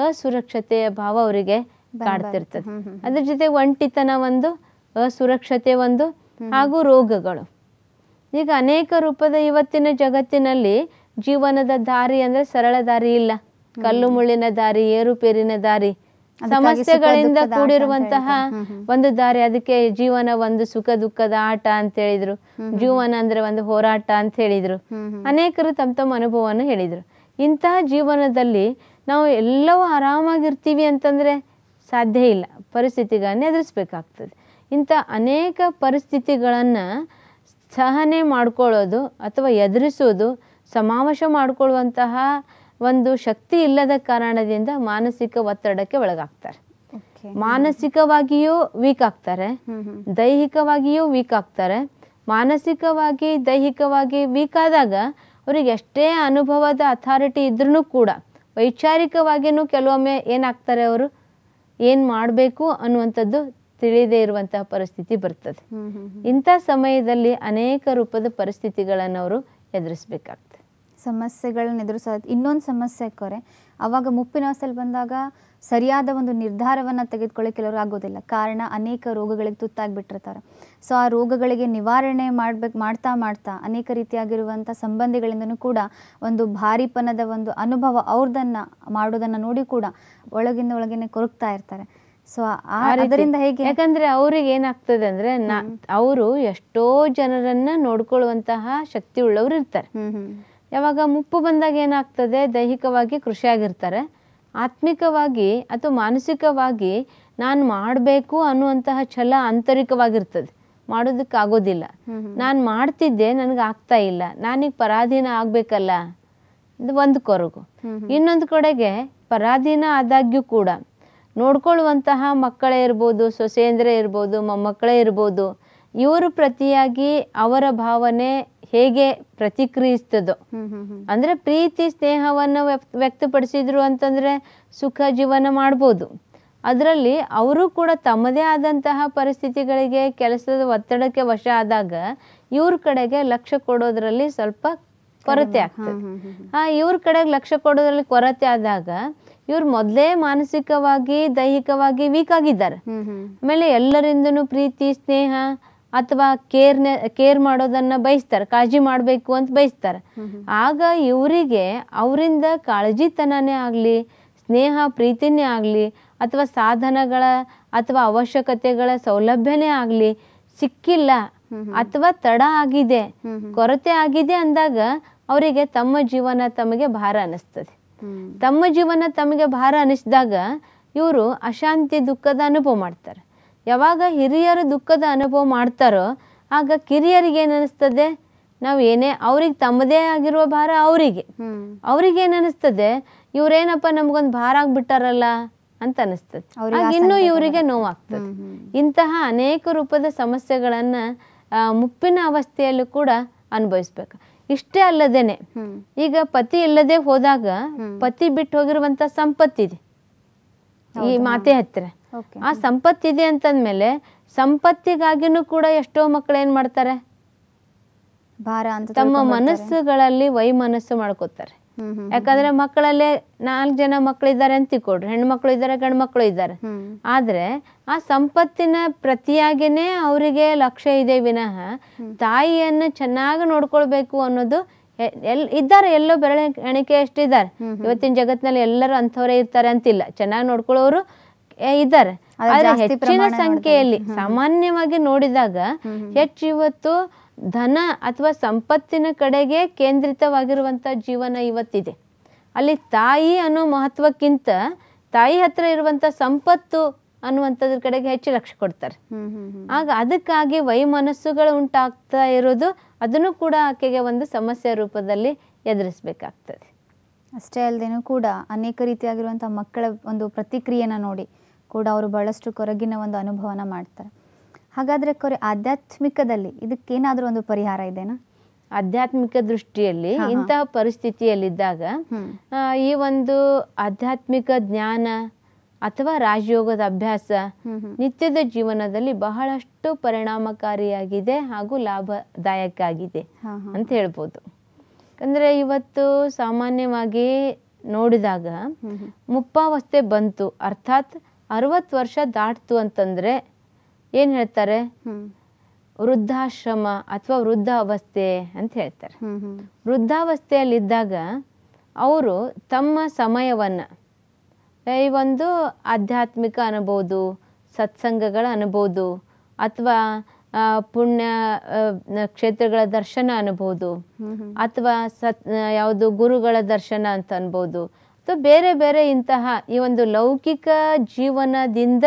ಅಸುರಕ್ಷತೆಯ ಭಾವ ಅವರಿಗೆ ಕಾಡ್ತಿರ್ತದೆ. ಅದ್ರ ಜೊತೆ ಒಂಟಿತನ ಒಂದು, ಅಸುರಕ್ಷತೆ ಒಂದು, ಹಾಗೂ ರೋಗಗಳು. ಈಗ ಅನೇಕ ರೂಪದ ಇವತ್ತಿನ ಜಗತ್ತಿನಲ್ಲಿ ಜೀವನದ ದಾರಿ ಅಂದ್ರೆ ಸರಳ ದಾರಿ ಇಲ್ಲ, ಕಲ್ಲು ಮುಳ್ಳಿನ ದಾರಿ, ಏರುಪೇರಿನ ದಾರಿ, ಸಮಸ್ಯೆಗಳಿಂದ ಕೂಡಿರುವಂತಹ ಒಂದು ದಾರಿ. ಅದಕ್ಕೆ ಜೀವನ ಒಂದು ಸುಖ ದುಃಖದ ಆಟ ಅಂತ ಹೇಳಿದ್ರು, ಜೀವನ ಅಂದ್ರೆ ಒಂದು ಹೋರಾಟ ಅಂತ ಹೇಳಿದ್ರು. ಅನೇಕರು ತಮ್ಮ ತಮ್ಮ ಅನುಭವವನ್ನು ಹೇಳಿದ್ರು. ಇಂತಹ ಜೀವನದಲ್ಲಿ ನಾವು ಎಲ್ಲವೂ ಆರಾಮಾಗಿರ್ತೀವಿ ಅಂತಂದ್ರೆ ಸಾಧ್ಯ ಇಲ್ಲ, ಪರಿಸ್ಥಿತಿಗಳನ್ನ ಎದುರಿಸ್ಬೇಕಾಗ್ತದೆ. ಇಂಥ ಅನೇಕ ಪರಿಸ್ಥಿತಿಗಳನ್ನ ಸಹನೆ ಮಾಡ್ಕೊಳ್ಳೋದು ಅಥವಾ ಎದುರಿಸೋದು, ಸಮಾವೇಶ ಮಾಡ್ಕೊಳ್ಳುವಂತಹ ಒಂದು ಶಕ್ತಿ ಇಲ್ಲದ ಕಾರಣದಿಂದ ಮಾನಸಿಕ ಒತ್ತಡಕ್ಕೆ ಒಳಗಾಗ್ತಾರೆ. ಮಾನಸಿಕವಾಗಿಯೂ ವೀಕ್ ಆಗ್ತಾರೆ, ದೈಹಿಕವಾಗಿಯೂ ವೀಕ್ ಆಗ್ತಾರೆ. ಮಾನಸಿಕವಾಗಿ ದೈಹಿಕವಾಗಿ ವೀಕ್ ಆದಾಗ ಅವ್ರಿಗೆ ಎಷ್ಟೇ ಅನುಭವದ ಅಥಾರಿಟಿ ಇದ್ರೂ ಕೂಡ ವೈಚಾರಿಕವಾಗಿಯೂ ಕೆಲವೊಮ್ಮೆ ಏನಾಗ್ತಾರೆ, ಅವರು ಏನ್ ಮಾಡಬೇಕು ಅನ್ನುವಂಥದ್ದು ತಿಳಿದೇ ಇರುವಂತಹ ಪರಿಸ್ಥಿತಿ ಬರ್ತದೆ. ಇಂಥ ಸಮಯದಲ್ಲಿ ಅನೇಕ ರೂಪದ ಪರಿಸ್ಥಿತಿಗಳನ್ನು ಅವರು ಎದುರಿಸಬೇಕಾಗ್ತದೆ, ಸಮಸ್ಯೆಗಳನ್ನ ಎದುರಿಸೋದು. ಇನ್ನೊಂದು ಸಮಸ್ಯೆ ಕೊರೆ, ಅವಾಗ ಮುಪ್ಪಿನ ಅವಸ್ಥೆಯಲ್ಲಿ ಬಂದಾಗ ಸರಿಯಾದ ಒಂದು ನಿರ್ಧಾರವನ್ನು ತೆಗೆದುಕೊಳ್ಳೋಕೆ ಕೆಲವರು ಆಗೋದಿಲ್ಲ. ಕಾರಣ ಅನೇಕ ರೋಗಗಳಿಗೆ ತುತ್ತಾಗಿಬಿಟ್ಟಿರ್ತಾರೆ. ಸೊ ಆ ರೋಗಗಳಿಗೆ ನಿವಾರಣೆ ಮಾಡ್ತಾ ಅನೇಕ ರೀತಿಯಾಗಿರುವಂಥ ಸಂಬಂಧಿಗಳಿಂದನೂ ಕೂಡ ಒಂದು ಭಾರಿಪನದ ಒಂದು ಅನುಭವ ಅವ್ರದನ್ನು ಮಾಡೋದನ್ನು ನೋಡಿ ಕೂಡ ಒಳಗಿಂದ ಒಳಗೇನೆ ಕೊರಗ್ತಾ ಇರ್ತಾರೆ. ಸೊ ಅದರಿಂದ ಹೇಗೆ, ಯಾಕಂದ್ರೆ ಅವ್ರಿಗೆ ಏನಾಗ್ತದೆ ಅಂದ್ರೆ ಅವರು ಎಷ್ಟೋ ಜನರನ್ನ ನೋಡ್ಕೊಳ್ಳುವಂತಹ ಶಕ್ತಿ ಉಳ್ಳವರು ಇರ್ತಾರೆ. ಯಾವಾಗ ಮುಪ್ಪು ಬಂದಾಗ ಏನಾಗ್ತದೆ, ದೈಹಿಕವಾಗಿ ಕೃಷಿಯಾಗಿರ್ತಾರೆ, ಆತ್ಮಿಕವಾಗಿ ಅಥವಾ ಮಾನಸಿಕವಾಗಿ ನಾನು ಮಾಡಬೇಕು ಅನ್ನುವಂತಹ ಛಲ ಆಂತರಿಕವಾಗಿರ್ತದೆ, ಮಾಡೋದಕ್ಕಾಗೋದಿಲ್ಲ. ನಾನು ಮಾಡ್ತಿದ್ದೆ, ನನಗೆ ಆಗ್ತಾ ಇಲ್ಲ, ನಾನೀಗ ಪರಾಧೀನ ಆಗ್ಬೇಕಲ್ಲ ಒಂದು ಕೊರಗು. ಇನ್ನೊಂದು ಕಡೆಗೆ ಪರಾಧೀನ ಆದಾಗ್ಯೂ ಕೂಡ ನೋಡ್ಕೊಳ್ಳುವಂತಹ ಮಕ್ಕಳೇ ಇರ್ಬೋದು, ಸೊಸೆಯಂದ್ರೆ ಇರ್ಬೋದು, ಮೊಮ್ಮಕ್ಕಳೇ ಇರ್ಬೋದು, ಇವರು ಪ್ರತಿಯಾಗಿ ಅವರ ಭಾವನೆ ಹೇಗೆ ಪ್ರತಿಕ್ರಿಯಿಸ್ತದೋ, ಅಂದ್ರೆ ಪ್ರೀತಿ ಸ್ನೇಹವನ್ನು ವ್ಯಕ್ತಪಡಿಸಿದ್ರು ಅಂತಂದ್ರೆ ಸುಖ ಜೀವನ ಮಾಡ್ಬೋದು. ಅದರಲ್ಲಿ ಅವರು ಕೂಡ ತಮ್ಮದೇ ಆದಂತಹ ಪರಿಸ್ಥಿತಿಗಳಿಗೆ, ಕೆಲಸದ ಒತ್ತಡಕ್ಕೆ ವಶ ಆದಾಗ ಇವ್ರ ಕಡೆಗೆ ಲಕ್ಷ್ಯ ಕೊಡೋದ್ರಲ್ಲಿ ಸ್ವಲ್ಪ ಕೊರತೆ ಆಗ್ತದೆ. ಇವ್ರ ಕಡೆಗೆ ಲಕ್ಷ್ಯ ಕೊಡೋದ್ರಲ್ಲಿ ಕೊರತೆ ಆದಾಗ ಇವ್ರು ಮೊದಲೇ ಮಾನಸಿಕವಾಗಿ ದೈಹಿಕವಾಗಿ ವೀಕ್ ಆಗಿದ್ದಾರೆ. ಆಮೇಲೆ ಎಲ್ಲರಿಂದನೂ ಪ್ರೀತಿ ಸ್ನೇಹ ಅಥವಾ ಕೇರ್ ಮಾಡೋದನ್ನ ಬಯಸ್ತಾರೆ, ಕಾಳಜಿ ಮಾಡಬೇಕು ಅಂತ ಬಯಸ್ತಾರೆ. ಆಗ ಇವರಿಗೆ ಅವರಿಂದ ಕಾಳಜಿತನನೇ ಆಗಲಿ, ಸ್ನೇಹ ಪ್ರೀತಿನೇ ಆಗಲಿ, ಅಥವಾ ಸಾಧನಗಳ ಅಥವಾ ಅವಶ್ಯಕತೆಗಳ ಸೌಲಭ್ಯನೇ ಆಗಲಿ ಸಿಕ್ಕಿಲ್ಲ ಅಥವಾ ತಡ ಆಗಿದೆ, ಕೊರತೆ ಆಗಿದೆ ಅಂದಾಗ ಅವರಿಗೆ ತಮ್ಮ ಜೀವನ ತಮಗೆ ಭಾರ ಅನಿಸ್ತದೆ. ತಮ್ಮ ಜೀವನ ತಮಗೆ ಭಾರ ಅನಿಸಿದಾಗ ಇವರು ಅಶಾಂತಿ ದುಃಖದ ಅನುಭವ ಮಾಡ್ತಾರೆ. ಯಾವಾಗ ಹಿರಿಯರು ದುಃಖದ ಅನುಭವ ಮಾಡ್ತಾರೋ ಆಗ ಕಿರಿಯರಿಗೆ ಏನನಿಸ್ತದೆ, ನಾವು ಏನೇ ಅವ್ರಿಗೆ ತಮ್ಮದೇ ಆಗಿರುವ ಭಾರ ಅವ್ರಿಗೆ ಏನನಿಸ್ತದೆ, ಇವ್ರೇನಪ್ಪ ನಮ್ಗೊಂದು ಭಾರ ಆಗ್ಬಿಟ್ಟಾರಲ್ಲ ಅಂತ ಅನಿಸ್ತದೆ. ಇನ್ನೂ ಇವರಿಗೆ ನೋವಾಗ್ತದೆ. ಇಂತಹ ಅನೇಕ ರೂಪದ ಸಮಸ್ಯೆಗಳನ್ನ ಮುಪ್ಪಿನ ಅವಸ್ಥೆಯಲ್ಲೂ ಕೂಡ ಅನುಭವಿಸ್ಬೇಕು. ಇಷ್ಟೇ ಅಲ್ಲದೇನೆ ಈಗ ಪತಿ ಇಲ್ಲದೆ ಹೋದಾಗ ಪತಿ ಬಿಟ್ಟು ಹೋಗಿರುವಂತ ಸಂಪತ್ತಿದೆ, ಈ ಮಾತೆ ಹತ್ರ ಆ ಸಂಪತ್ತಿದೆ ಅಂತಂದ್ಮೇಲೆ ಸಂಪತ್ತಿಗಾಗಿನೂ ಕೂಡ ಎಷ್ಟೋ ಮಕ್ಕಳು ಏನ್ ಮಾಡ್ತಾರೆ, ಭಾರ ಅಂತ ತಮ್ಮ ಮನಸ್ಸುಗಳಲ್ಲಿ ವೈಮನಸ್ಸು ಮಾಡ್ಕೋತಾರೆ. ಯಾಕಂದ್ರೆ ಮಕ್ಕಳಲ್ಲೇ 4 ಜನ ಮಕ್ಕಳಿದ್ದಾರೆ ಅಂತ ತಿಳ್ಕೊಡ್ರಿ, ಹೆಣ್ಮಕ್ಳು ಇದ್ದಾರೆ ಗಂಡ್ಮಕ್ಳು ಇದ್ದಾರೆ. ಆದ್ರೆ ಆ ಸಂಪತ್ತಿನ ಪ್ರತಿಯಾಗಿನೇ ಅವರಿಗೆ ಲಕ್ಷ್ಯ ಇದೆ ವಿನಃ ತಾಯಿಯನ್ನ ಚೆನ್ನಾಗಿ ನೋಡ್ಕೊಳ್ಬೇಕು ಅನ್ನೋದು ಇದ್ದಾರೆ. ಎಲ್ಲೋ ಬೆರಳೆಣಿಕೆ ಎಷ್ಟಿದ್ದಾರೆ, ಇವತ್ತಿನ ಜಗತ್ತಿನಲ್ಲಿ ಎಲ್ಲರೂ ಅಂಥವರೇ ಇರ್ತಾರೆ ಅಂತಿಲ್ಲ, ಚೆನ್ನಾಗಿ ನೋಡ್ಕೊಳ್ಳೋರು ಇದ್ದಾರೆ. ಆದ್ರೆ ಹೆಚ್ಚಿನ ಸಂಖ್ಯೆಯಲ್ಲಿ ಸಾಮಾನ್ಯವಾಗಿ ನೋಡಿದಾಗ ಹೆಚ್ಚು ಇವತ್ತು ಧನ ಅಥವಾ ಸಂಪತ್ತಿನ ಕಡೆಗೆ ಕೇಂದ್ರಿತವಾಗಿರುವಂತ ಜೀವನ ಇವತ್ತಿದೆ. ಅಲ್ಲಿ ತಾಯಿ ಅನ್ನೋ ಮಹತ್ವಕ್ಕಿಂತ ತಾಯಿ ಹತ್ರ ಇರುವಂತ ಸಂಪತ್ತು ಅನ್ನುವಂಥದ್ರ ಕಡೆಗೆ ಹೆಚ್ಚು ಲಕ್ಷ್ಯ ಕೊಡ್ತಾರೆ. ಆಗ ಅದಕ್ಕಾಗಿ ವೈಮನಸ್ಸುಗಳು ಉಂಟಾಗ್ತಾ ಇರೋದು, ಅದನ್ನು ಕೂಡ ಆಕೆಗೆ ಒಂದು ಸಮಸ್ಯೆ ರೂಪದಲ್ಲಿ ಎದುರಿಸಬೇಕಾಗ್ತದೆ. ಅಷ್ಟೇ ಅಲ್ಲದೇನೂ ಕೂಡ ಅನೇಕ ರೀತಿಯಾಗಿರುವಂಥ ಮಕ್ಕಳ ಒಂದು ಪ್ರತಿಕ್ರಿಯೆನ ನೋಡಿ ಕೂಡ ಅವರು ಬಹಳಷ್ಟು ಕೊರಗಿನ ಒಂದು ಅನುಭವನ ಮಾಡ್ತಾರೆ. ಹಾಗಾದರೆ ಕೊರೆ ಆಧ್ಯಾತ್ಮಿಕದಲ್ಲಿ ಇದಕ್ಕೇನಾದರೂ ಒಂದು ಪರಿಹಾರ ಇದೆನಾ? ಆಧ್ಯಾತ್ಮಿಕ ದೃಷ್ಟಿಯಲ್ಲಿ ಇಂತಹ ಪರಿಸ್ಥಿತಿಯಲ್ಲಿದ್ದಾಗ ಈ ಒಂದು ಆಧ್ಯಾತ್ಮಿಕ ಜ್ಞಾನ ಅಥವಾ ರಾಜಯೋಗದ ಅಭ್ಯಾಸ ನಿತ್ಯದ ಜೀವನದಲ್ಲಿ ಬಹಳಷ್ಟು ಪರಿಣಾಮಕಾರಿಯಾಗಿದೆ ಹಾಗೂ ಲಾಭದಾಯಕ ಆಗಿದೆ ಅಂತ ಹೇಳ್ಬೋದು. ಯಾಕಂದರೆ ಇವತ್ತು ಸಾಮಾನ್ಯವಾಗಿ ನೋಡಿದಾಗ ಮುಪ್ಪಾವಸ್ಥೆ ಬಂತು, ಅರ್ಥಾತ್ 60 ವರ್ಷ ದಾಟ್ತು ಅಂತಂದ್ರೆ ಏನ್ ಹೇಳ್ತಾರೆ, ವೃದ್ಧಾಶ್ರಮ ಅಥವಾ ವೃದ್ಧಾವಸ್ಥೆ ಅಂತ ಹೇಳ್ತಾರೆ. ವೃದ್ಧಾವಸ್ಥೆಯಲ್ಲಿದ್ದಾಗ ಅವರು ತಮ್ಮ ಸಮಯವನ್ನು ಈ ಒಂದು ಆಧ್ಯಾತ್ಮಿಕ ಅನ್ಬೋದು, ಸತ್ಸಂಗಗಳ ಅನ್ಬೋದು, ಅಥವಾ ಪುಣ್ಯ ಕ್ಷೇತ್ರಗಳ ದರ್ಶನ ಅನ್ಬೋದು, ಅಥವಾ ಯಾವುದು ಗುರುಗಳ ದರ್ಶನ ಅಂತ ಅನ್ಬೋದು, ಅಥವಾ ಬೇರೆ ಬೇರೆ ಇಂತಹ ಈ ಒಂದು ಲೌಕಿಕ ಜೀವನದಿಂದ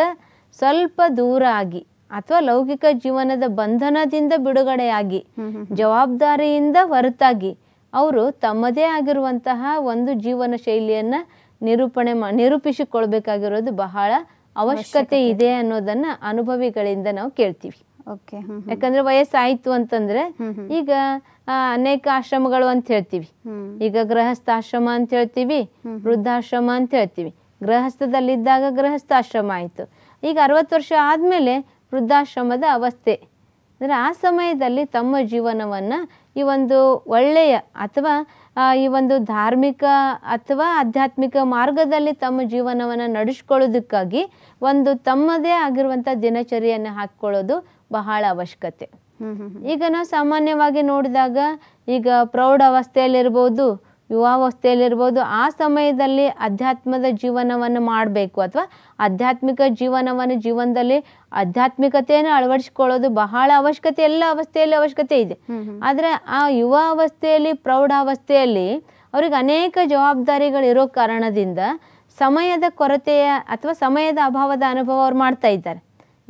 ಸ್ವಲ್ಪ ದೂರ ಆಗಿ ಅಥವಾ ಲೌಕಿಕ ಜೀವನದ ಬಂಧನದಿಂದ ಬಿಡುಗಡೆಯಾಗಿ ಜವಾಬ್ದಾರಿಯಿಂದ ಹೊರತಾಗಿ ಅವರು ತಮ್ಮದೇ ಆಗಿರುವಂತಹ ಒಂದು ಜೀವನ ಶೈಲಿಯನ್ನ ನಿರೂಪಿಸಿಕೊಳ್ಬೇಕಾಗಿರೋದು ಬಹಳ ಅವಶ್ಯಕತೆ ಇದೆ ಅನ್ನೋದನ್ನ ಅನುಭವಿಗಳಿಂದ ನಾವು ಕೇಳ್ತೀವಿ. ಯಾಕಂದ್ರೆ ವಯಸ್ಸಾಯ್ತು ಅಂತಂದ್ರೆ ಈಗ ಅನೇಕ ಆಶ್ರಮಗಳು ಅಂತ ಹೇಳ್ತೀವಿ. ಈಗ ಗೃಹಸ್ಥಾಶ್ರಮ ಅಂತ ಹೇಳ್ತೀವಿ, ವೃದ್ಧಾಶ್ರಮ ಅಂತ ಹೇಳ್ತೀವಿ. ಗೃಹಸ್ಥದಲ್ಲಿದ್ದಾಗ ಗೃಹಸ್ಥಾಶ್ರಮ ಆಯ್ತು, ಈಗ 60 ವರ್ಷ ಆದ್ಮೇಲೆ ವೃದ್ಧಾಶ್ರಮದ ಅವಸ್ಥೆ. ಅಂದ್ರೆ ಆ ಸಮಯದಲ್ಲಿ ತಮ್ಮ ಜೀವನವನ್ನ ಈ ಒಂದು ಒಳ್ಳೆಯ ಅಥವಾ ಈ ಒಂದು ಧಾರ್ಮಿಕ ಅಥವಾ ಆಧ್ಯಾತ್ಮಿಕ ಮಾರ್ಗದಲ್ಲಿ ತಮ್ಮ ಜೀವನವನ್ನ ನಡೆಸ್ಕೊಳ್ಳೋದಕ್ಕಾಗಿ ಒಂದು ತಮ್ಮದೇ ಆಗಿರುವಂತ ದಿನಚರಿಯನ್ನು ಹಾಕೊಳ್ಳೋದು ಬಹಳ ಅವಶ್ಯಕತೆ. ಈಗ ನಾವು ಸಾಮಾನ್ಯವಾಗಿ ನೋಡಿದಾಗ ಈಗ ಪ್ರೌಢ ಅವಸ್ಥೆಯಲ್ಲಿರ್ಬೋದು, ಯುವಾವಸ್ಥೆಯಲ್ಲಿರ್ಬೋದು, ಆ ಸಮಯದಲ್ಲಿ ಅಧ್ಯಾತ್ಮದ ಜೀವನವನ್ನು ಮಾಡಬೇಕು ಅಥವಾ ಆಧ್ಯಾತ್ಮಿಕ ಜೀವನವನ್ನು ಜೀವನದಲ್ಲಿ ಆಧ್ಯಾತ್ಮಿಕತೆಯನ್ನು ಅಳವಡಿಸಿಕೊಳ್ಳೋದು ಬಹಳ ಅವಶ್ಯಕತೆ, ಎಲ್ಲ ಅವಸ್ಥೆಯಲ್ಲಿ ಅವಶ್ಯಕತೆ ಇದೆ. ಆದರೆ ಆ ಯುವ ಅವಸ್ಥೆಯಲ್ಲಿ, ಪ್ರೌಢಾವಸ್ಥೆಯಲ್ಲಿ ಅವ್ರಿಗೆ ಅನೇಕ ಜವಾಬ್ದಾರಿಗಳಿರೋ ಕಾರಣದಿಂದ ಸಮಯದ ಕೊರತೆಯ ಅಥವಾ ಸಮಯದ ಅಭಾವದ ಅನುಭವ ಅವ್ರು ಮಾಡ್ತಾ ಇದ್ದಾರೆ.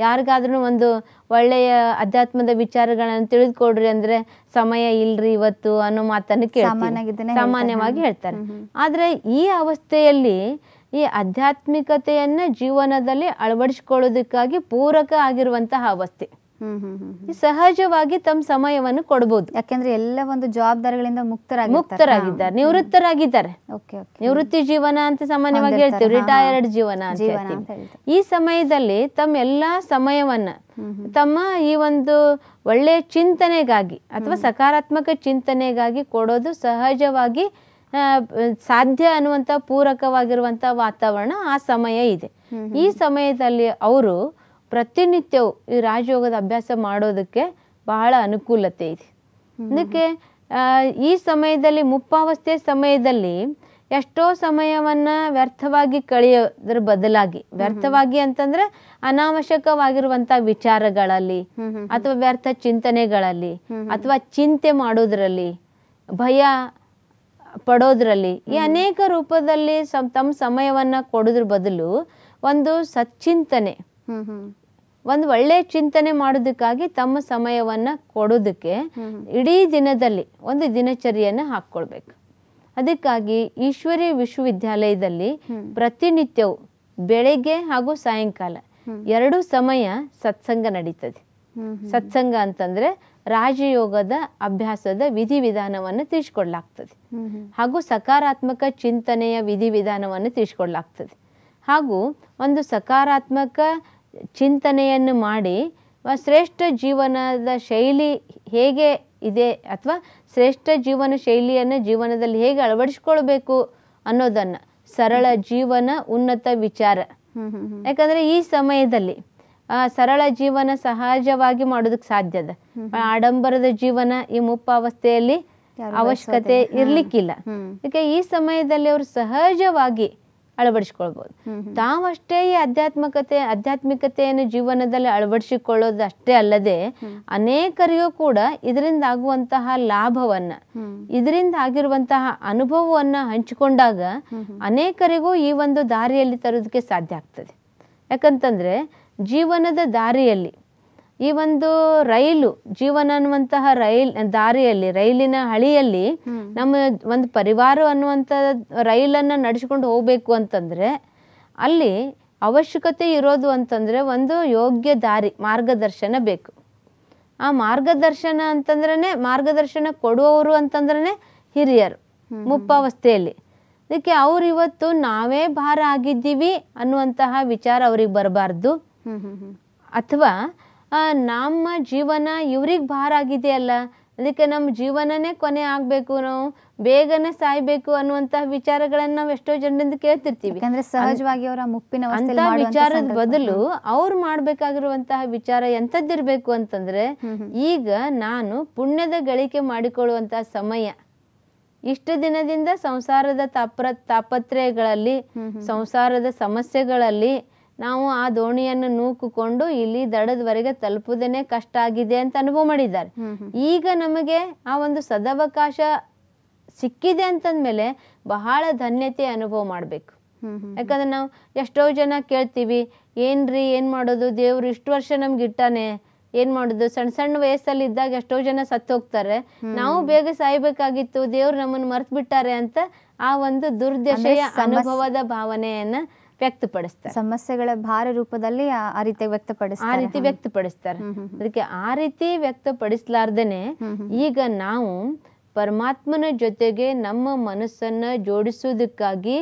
ಯಾರಿಗಾದ್ರೂ ಒಂದು ಒಳ್ಳೆಯ ಅಧ್ಯಾತ್ಮದ ವಿಚಾರಗಳನ್ನು ತಿಳಿದುಕೊಡ್ರಿ ಅಂದ್ರೆ ಸಮಯ ಇಲ್ರಿ ಇವತ್ತು ಅನ್ನೋ ಮಾತನ್ನು ಕೇಳ್ತಾರೆ, ಸಾಮಾನ್ಯವಾಗಿ ಹೇಳ್ತಾರೆ. ಆದ್ರೆ ಈ ಅವಸ್ಥೆಯಲ್ಲಿ ಈ ಆಧ್ಯಾತ್ಮಿಕತೆಯನ್ನ ಜೀವನದಲ್ಲಿ ಅಳವಡಿಸಿಕೊಳ್ಳೋದಕ್ಕಾಗಿ ಪೂರಕ ಆಗಿರುವಂತಹ ಅವಸ್ಥೆ. ಸಹಜವಾಗಿ ತಮ್ಮ ಸಮಯವನ್ನು ಕೊಡಬಹುದು, ಯಾಕೆಂದ್ರೆ ಎಲ್ಲ ಒಂದು ಜವಾಬ್ದಾರಿಗಳಿಂದ ಮುಕ್ತರಾಗಿದ್ದಾರೆ, ನಿವೃತ್ತರಾಗಿದ್ದಾರೆ. ನಿವೃತ್ತಿ ಜೀವನ ಅಂತ ಸಾಮಾನ್ಯವಾಗಿ ಹೇಳ್ತೀವಿ, ರಿಟೈರ್ಡ್ ಜೀವನ ಅಂತ ಹೇಳ್ತೀವಿ. ಈ ಸಮಯದಲ್ಲಿ ತಮ್ಮ ಎಲ್ಲಾ ಸಮಯವನ್ನ ತಮ್ಮ ಈ ಒಂದು ಒಳ್ಳೆಯ ಚಿಂತನೆಗಾಗಿ ಅಥವಾ ಸಕಾರಾತ್ಮಕ ಚಿಂತನೆಗಾಗಿ ಕೊಡೋದು ಸಹಜವಾಗಿ ಸಾಧ್ಯ ಅನ್ನುವಂತ ಪೂರಕವಾಗಿರುವಂತ ವಾತಾವರಣ ಆ ಸಮಯ ಇದೆ. ಈ ಸಮಯದಲ್ಲಿ ಅವರು ಪ್ರತಿನಿತ್ಯವೂ ಈ ರಾಜಯೋಗದ ಅಭ್ಯಾಸ ಮಾಡೋದಕ್ಕೆ ಬಹಳ ಅನುಕೂಲತೆ ಇದೆ. ಅದಕ್ಕೆ ಈ ಸಮಯದಲ್ಲಿ, ಮುಪ್ಪಾವಸ್ಥೆ ಸಮಯದಲ್ಲಿ ಎಷ್ಟೋ ಸಮಯವನ್ನ ವ್ಯರ್ಥವಾಗಿ ಕಳೆಯೋದ್ರ ಬದಲಾಗಿ, ವ್ಯರ್ಥವಾಗಿ ಅಂತಂದ್ರೆ ಅನಾವಶ್ಯಕವಾಗಿರುವಂತ ವಿಚಾರಗಳಲ್ಲಿ ಅಥವಾ ವ್ಯರ್ಥ ಚಿಂತನೆಗಳಲ್ಲಿ ಅಥವಾ ಚಿಂತೆ ಮಾಡೋದ್ರಲ್ಲಿ, ಭಯ ಪಡೋದ್ರಲ್ಲಿ, ಈ ಅನೇಕ ರೂಪದಲ್ಲಿ ತಮ್ಮ ಸಮಯವನ್ನ ಕೊಡೋದ್ರ ಬದಲು ಒಂದು ಸಚ್ಚಿಂತನೆ, ಒಂದು ಒಳ್ಳೆಯ ಚಿಂತನೆ ಮಾಡೋದಕ್ಕಾಗಿ ತಮ್ಮ ಸಮಯವನ್ನ ಕೊಡೋದಕ್ಕೆ ಇಡೀ ದಿನದಲ್ಲಿ ಒಂದು ದಿನಚರಿಯನ್ನು ಹಾಕೊಳ್ಬೇಕು. ಅದಕ್ಕಾಗಿ ಈಶ್ವರಿ ವಿಶ್ವವಿದ್ಯಾಲಯದಲ್ಲಿ ಪ್ರತಿನಿತ್ಯವೂ ಬೆಳಗ್ಗೆ ಹಾಗೂ ಸಾಯಂಕಾಲ 2 ಸಮಯ ಸತ್ಸಂಗ ನಡೀತದೆ. ಸತ್ಸಂಗ ಅಂತಂದ್ರೆ ರಾಜಯೋಗದ ಅಭ್ಯಾಸದ ವಿಧಿವಿಧಾನವನ್ನು ತಿಳಿಸ್ಕೊಡ್ಲಾಗ್ತದೆ, ಹಾಗೂ ಸಕಾರಾತ್ಮಕ ಚಿಂತನೆಯ ವಿಧಿವಿಧಾನವನ್ನು ತಿಳಿಸ್ಕೊಡ್ಲಾಗ್ತದೆ, ಹಾಗೂ ಒಂದು ಸಕಾರಾತ್ಮಕ ಚಿಂತನೆಯನ್ನು ಮಾಡಿ ಶ್ರೇಷ್ಠ ಜೀವನದ ಶೈಲಿ ಹೇಗೆ ಇದೆ ಅಥವಾ ಶ್ರೇಷ್ಠ ಜೀವನ ಶೈಲಿಯನ್ನು ಜೀವನದಲ್ಲಿ ಹೇಗೆ ಅಳವಡಿಸ್ಕೊಳ್ಬೇಕು ಅನ್ನೋದನ್ನು, ಸರಳ ಜೀವನ, ಉನ್ನತ ವಿಚಾರ. ಯಾಕಂದರೆ ಈ ಸಮಯದಲ್ಲಿ ಸರಳ ಜೀವನ ಸಹಜವಾಗಿ ಮಾಡೋದಕ್ಕೆ ಸಾಧ್ಯ ಅದ. ಆಡಂಬರದ ಜೀವನ ಈ ಮುಪ್ಪಾವಸ್ಥೆಯಲ್ಲಿ ಅವಶ್ಯಕತೆ ಇರ್ಲಿಕ್ಕಿಲ್ಲ. ಯಾಕೆ ಈ ಸಮಯದಲ್ಲಿ ಅವರು ಸಹಜವಾಗಿ ಅಳವಡಿಸ್ಕೊಳ್ಬಹುದು. ತಾವಷ್ಟೇ ಈ ಆಧ್ಯಾತ್ಮಿಕತೆಯನ್ನು ಜೀವನದಲ್ಲಿ ಅಳವಡಿಸಿಕೊಳ್ಳೋದಷ್ಟೇ ಅಲ್ಲದೆ ಅನೇಕರಿಗೂ ಕೂಡ ಇದರಿಂದ ಆಗುವಂತಹ ಲಾಭವನ್ನ, ಇದರಿಂದ ಆಗಿರುವಂತಹ ಅನುಭವವನ್ನ ಹಂಚಿಕೊಂಡಾಗ ಅನೇಕರಿಗೂ ಈ ಒಂದು ದಾರಿಯಲ್ಲಿ ತರೋದಕ್ಕೆ ಸಾಧ್ಯ ಆಗ್ತದೆ. ಯಾಕಂತಂದ್ರೆ ಜೀವನದ ದಾರಿಯಲ್ಲಿ ಈ ಒಂದು ರೈಲು ಜೀವನ ಅನ್ನುವಂತಹ ದಾರಿಯಲ್ಲಿ, ರೈಲಿನ ಹಳಿಯಲ್ಲಿ ನಮ್ಮ ಒಂದು ಪರಿವಾರ ಅನ್ನುವಂಥ ರೈಲನ್ನ ನಡೆಸಿಕೊಂಡು ಹೋಗ್ಬೇಕು ಅಂತಂದ್ರೆ ಅಲ್ಲಿ ಅವಶ್ಯಕತೆ ಇರೋದು ಅಂತಂದ್ರೆ ಒಂದು ಯೋಗ್ಯ ದಾರಿ, ಮಾರ್ಗದರ್ಶನ ಬೇಕು. ಆ ಮಾರ್ಗದರ್ಶನ ಅಂತಂದ್ರೆ, ಮಾರ್ಗದರ್ಶನ ಕೊಡುವವರು ಅಂತಂದ್ರೆ ಹಿರಿಯರು ಮುಪ್ಪಾವಸ್ಥೆಯಲ್ಲಿ. ಅದಕ್ಕೆ ಅವ್ರು ಇವತ್ತು ನಾವೇ ಭಾರ ಆಗಿದ್ದೀವಿ ಅನ್ನುವಂತಹ ವಿಚಾರ ಅವ್ರಿಗೆ ಬರಬಾರ್ದು, ಅಥವಾ ನಮ್ಮ ಜೀವನ ಇವ್ರಿಗೆ ಭಾರ ಆಗಿದೆಯಲ್ಲ ಅದಕ್ಕೆ ನಮ್ಮ ಜೀವನನೇ ಕೊನೆ ಆಗಬೇಕು, ನಾವು ಬೇಗನೆ ಸಾಯಬೇಕು ಅನ್ನುವಂತಹ ವಿಚಾರಗಳನ್ನು ನಾವು ಎಷ್ಟೋ ಜನರಿಂದ ಕೇಳ್ತಿರ್ತೀವಿ. ಸಹಜವಾಗಿ ಅವರ ಮುಪ್ಪಿನ ಅಂತ ವಿಚಾರದ ಬದಲು ಅವ್ರು ಮಾಡಬೇಕಾಗಿರುವಂತಹ ವಿಚಾರ ಎಂಥದ್ದಿರಬೇಕು ಅಂತಂದ್ರೆ, ಈಗ ನಾನು ಪುಣ್ಯದ ಗಳಿಕೆ ಮಾಡಿಕೊಳ್ಳುವಂತಹ ಸಮಯ. ಇಷ್ಟು ದಿನದಿಂದ ಸಂಸಾರದ ತಾಪತ್ರಯಗಳಲ್ಲಿ, ಸಂಸಾರದ ಸಮಸ್ಯೆಗಳಲ್ಲಿ ನಾವು ಆ ದೋಣಿಯನ್ನು ನೂಕುಕೊಂಡು ಇಲ್ಲಿ ದಡದವರೆಗೆ ತಲುಪುದೇನೆ ಕಷ್ಟ ಆಗಿದೆ ಅಂತ ಅನುಭವ ಮಾಡಿದ್ದಾರೆ. ಈಗ ನಮಗೆ ಆ ಒಂದು ಸದವಕಾಶ ಸಿಕ್ಕಿದೆ ಅಂತಂದ್ಮೇಲೆ ಬಹಳ ಧನ್ಯತೆ ಅನುಭವ ಮಾಡ್ಬೇಕು. ಯಾಕಂದ್ರೆ ನಾವು ಎಷ್ಟೋ ಜನ ಕೇಳ್ತೀವಿ, ಏನ್ರಿ ಏನ್ ಮಾಡೋದು, ದೇವ್ರು ಇಷ್ಟು ವರ್ಷ ನಮ್ಗೆ ಇಟ್ಟಾನೆ, ಏನ್ ಮಾಡುದು, ಸಣ್ಣ ಸಣ್ಣ ವಯಸ್ಸಲ್ಲಿ ಇದ್ದಾಗ ಎಷ್ಟೋ ಜನ ಸತ್ತು ಹೋಗ್ತಾರೆ, ನಾವು ಬೇಗ ಸಾಯ್ಬೇಕಾಗಿತ್ತು, ದೇವ್ರು ನಮ್ಮನ್ನು ಮರ್ತ್ ಬಿಟ್ಟಾರೆ ಅಂತ ಆ ಒಂದು ದುರ್ದಶೆಯ ಅನುಭವದ ಭಾವನೆಯನ್ನ ವ್ಯಕ್ತಪಡಿಸ್ತಾರೆ. ಸಮಸ್ಯೆಗಳ ಭಾರ ರೂಪದಲ್ಲಿ ಆ ರೀತಿ ವ್ಯಕ್ತಪಡಿಸ್ತಾರೆ. ಅದಕ್ಕೆ ಆ ರೀತಿ ವ್ಯಕ್ತಪಡಿಸ್ಲಾರ್ದೇನೆ ಈಗ ನಾವು ಪರಮಾತ್ಮನ ಜೊತೆಗೆ ನಮ್ಮ ಮನಸ್ಸನ್ನ ಜೋಡಿಸುವುದಕ್ಕಾಗಿ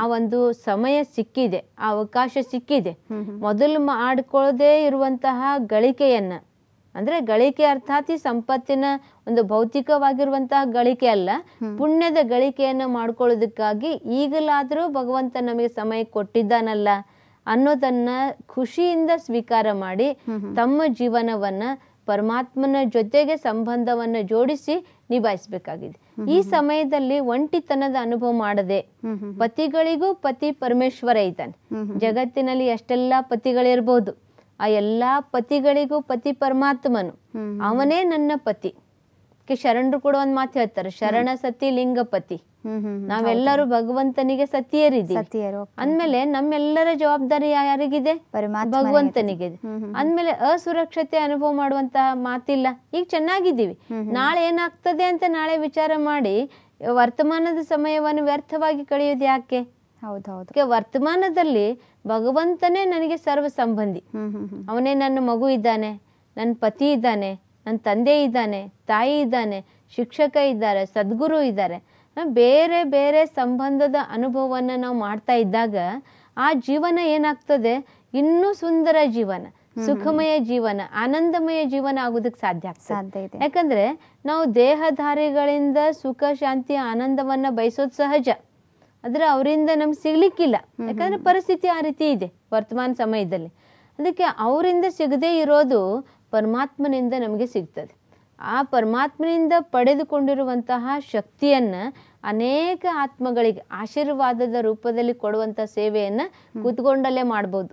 ಆ ಒಂದು ಸಮಯ ಸಿಕ್ಕಿದೆ, ಆ ಅವಕಾಶ ಸಿಕ್ಕಿದೆ. ಮೊದಲು ಮಾಡಿಕೊಳ್ಳದೆ ಇರುವಂತಹ ಗಳಿಕೆಯನ್ನ, ಅಂದ್ರೆ ಗಳಿಕೆ ಅರ್ಥಾತ್ ಈ ಸಂಪತ್ತಿನ ಒಂದು ಭೌತಿಕವಾಗಿರುವಂತಹ ಗಳಿಕೆ ಅಲ್ಲ, ಪುಣ್ಯದ ಗಳಿಕೆಯನ್ನ ಮಾಡ್ಕೊಳ್ಳೋದಕ್ಕಾಗಿ ಈಗಲಾದ್ರೂ ಭಗವಂತ ನಮಗೆ ಸಮಯ ಕೊಟ್ಟಿದ್ದಾನಲ್ಲ ಅನ್ನೋದನ್ನ ಖುಷಿಯಿಂದ ಸ್ವೀಕಾರ ಮಾಡಿ ತಮ್ಮ ಜೀವನವನ್ನ ಪರಮಾತ್ಮನ ಜೊತೆಗೆ ಸಂಬಂಧವನ್ನ ಜೋಡಿಸಿ ನಿಭಾಯಿಸಬೇಕಾಗಿದೆ. ಈ ಸಮಯದಲ್ಲಿ ಒಂಟಿತನದ ಅನುಭವ ಮಾಡದೆ, ಪತಿಗಳಿಗೂ ಪತಿ ಪರಮೇಶ್ವರ ಇದ್ದಾನೆ. ಜಗತ್ತಿನಲ್ಲಿ ಎಷ್ಟೆಲ್ಲಾ ಪತಿಗಳಿರ್ಬಹುದು, ಆ ಎಲ್ಲಾ ಪತಿಗಳಿಗೂ ಪತಿ ಪರಮಾತ್ಮನು, ಅವನೇ ನನ್ನ ಪತಿ. ಶರಣರು ಕೂಡ ಒಂದ್ ಮಾತು ಹೇಳ್ತಾರೆ, ಶರಣ ಸತಿ ಲಿಂಗ ಪತಿ. ನಾವೆಲ್ಲರೂ ಭಗವಂತನಿಗೆ ಸತಿಯರಿದ್ದೀವಿ ಅಂದ್ಮೇಲೆ ನಮ್ಮೆಲ್ಲರ ಜವಾಬ್ದಾರಿ ಯಾರಿಗಿದೆ? ಭಗವಂತನಿಗೆ. ಅಂದ್ಮೇಲೆ ಅಸುರಕ್ಷತೆ ಅನುಭವ ಮಾಡುವಂತಹ ಮಾತಿಲ್ಲ. ಈಗ ಚೆನ್ನಾಗಿದ್ದೀವಿ, ನಾಳೆ ಏನಾಗ್ತದೆ ಅಂತ ನಾಳೆ ವಿಚಾರ ಮಾಡಿ ವರ್ತಮಾನದ ಸಮಯವನ್ನು ವ್ಯರ್ಥವಾಗಿ ಕಳೆಯೋದು ಯಾಕೆ? ಹೌದೌದು, ವರ್ತಮಾನದಲ್ಲಿ ಭಗವಂತನೇ ನನಗೆ ಸರ್ವ ಸಂಬಂಧಿ. ಅವನೇ ನನ್ನ ಮಗು ಇದ್ದಾನೆ, ನನ್ನ ಪತಿ ಇದ್ದಾನೆ, ನನ್ನ ತಂದೆ ಇದ್ದಾನೆ, ತಾಯಿ ಇದ್ದಾನೆ, ಶಿಕ್ಷಕ ಇದ್ದಾರೆ, ಸದ್ಗುರು ಇದ್ದಾರೆ. ಬೇರೆ ಬೇರೆ ಸಂಬಂಧದ ಅನುಭವವನ್ನು ನಾವು ಮಾಡ್ತಾ ಇದ್ದಾಗ ಆ ಜೀವನ ಏನಾಗ್ತದೆ? ಇನ್ನೂ ಸುಂದರ ಜೀವನ, ಸುಖಮಯ ಜೀವನ, ಆನಂದಮಯ ಜೀವನ ಆಗೋದಕ್ಕೆ ಸಾಧ್ಯ ಆಗ್ತದೆ. ಯಾಕಂದ್ರೆ ನಾವು ದೇಹಧಾರಿಗಳಿಂದ ಸುಖ ಶಾಂತಿ ಆನಂದವನ್ನ ಬಯಸೋದು ಸಹಜ, ಆದ್ರೆ ಅವರಿಂದ ನಮ್ಗೆ ಸಿಗ್ಲಿಕ್ಕಿಲ್ಲ. ಯಾಕಂದ್ರೆ ಪರಿಸ್ಥಿತಿ ಆ ರೀತಿ ಇದೆ ವರ್ತಮಾನ ಸಮಯದಲ್ಲಿ. ಅದಕ್ಕೆ ಅವರಿಂದ ಸಿಗದೆ ಇರೋದು ಪರಮಾತ್ಮನಿಂದ ನಮಗೆ ಸಿಗ್ತದೆ. ಆ ಪರಮಾತ್ಮನಿಂದ ಪಡೆದುಕೊಂಡಿರುವಂತಹ ಶಕ್ತಿಯನ್ನ ಅನೇಕ ಆತ್ಮಗಳಿಗೆ ಆಶೀರ್ವಾದದ ರೂಪದಲ್ಲಿ ಕೊಡುವಂತ ಸೇವೆಯನ್ನ ಕೂತ್ಕೊಂಡಲ್ಲೇ ಮಾಡ್ಬೋದು.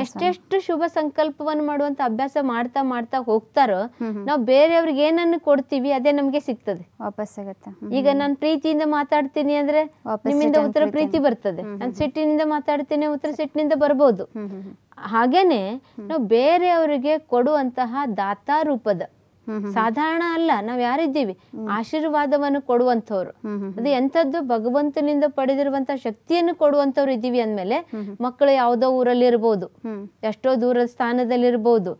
ಎಷ್ಟೆಷ್ಟು ಶುಭ ಸಂಕಲ್ಪವನ್ನು ಮಾಡುವಂತ ಅಭ್ಯಾಸ ಮಾಡ್ತಾ ಮಾಡ್ತಾ ಹೋಗ್ತಾರೋ, ನಾವು ಬೇರೆಯವ್ರಿಗೆ ಏನನ್ನು ಕೊಡ್ತೀವಿ ಅದೇ ನಮ್ಗೆ ಸಿಗ್ತದೆ, ವಾಪಸ್ ಸಿಗತ್ತೆ. ಈಗ ನಾನು ಪ್ರೀತಿಯಿಂದ ಮಾತಾಡ್ತೀನಿ ಅಂದ್ರೆ ನಿಮ್ಮಿಂದ ಉತ್ತರ ಪ್ರೀತಿ ಬರ್ತದೆ, ನಾನು ಸಿಟ್ಟಿನಿಂದ ಮಾತಾಡ್ತೀನಿ ಉತ್ತರ ಸಿಟ್ಟಿನಿಂದ ಬರ್ಬೋದು. ಹಾಗೇನೆ ನಾವು ಬೇರೆಯವರಿಗೆ ಕೊಡುವಂತಹ ದಾತಾ ರೂಪದ, ಸಾಧಾರಣ ಅಲ್ಲ ನಾವ್ ಯಾರಿದ್ದೀವಿ, ಆಶೀರ್ವಾದವನ್ನು ಕೊಡುವಂಥವ್ರು, ಅದು ಎಂಥದ್ದು, ಭಗವಂತನಿಂದ ಪಡೆದಿರುವಂತಹ ಶಕ್ತಿಯನ್ನು ಕೊಡುವಂಥವ್ರು ಇದ್ದೀವಿ ಅಂದ್ಮೇಲೆ ಮಕ್ಕಳು ಯಾವುದೋ ಊರಲ್ಲಿ ಇರ್ಬೋದು, ಎಷ್ಟೋ ದೂರದ ಸ್ಥಾನದಲ್ಲಿ ಇರ್ಬೋದು,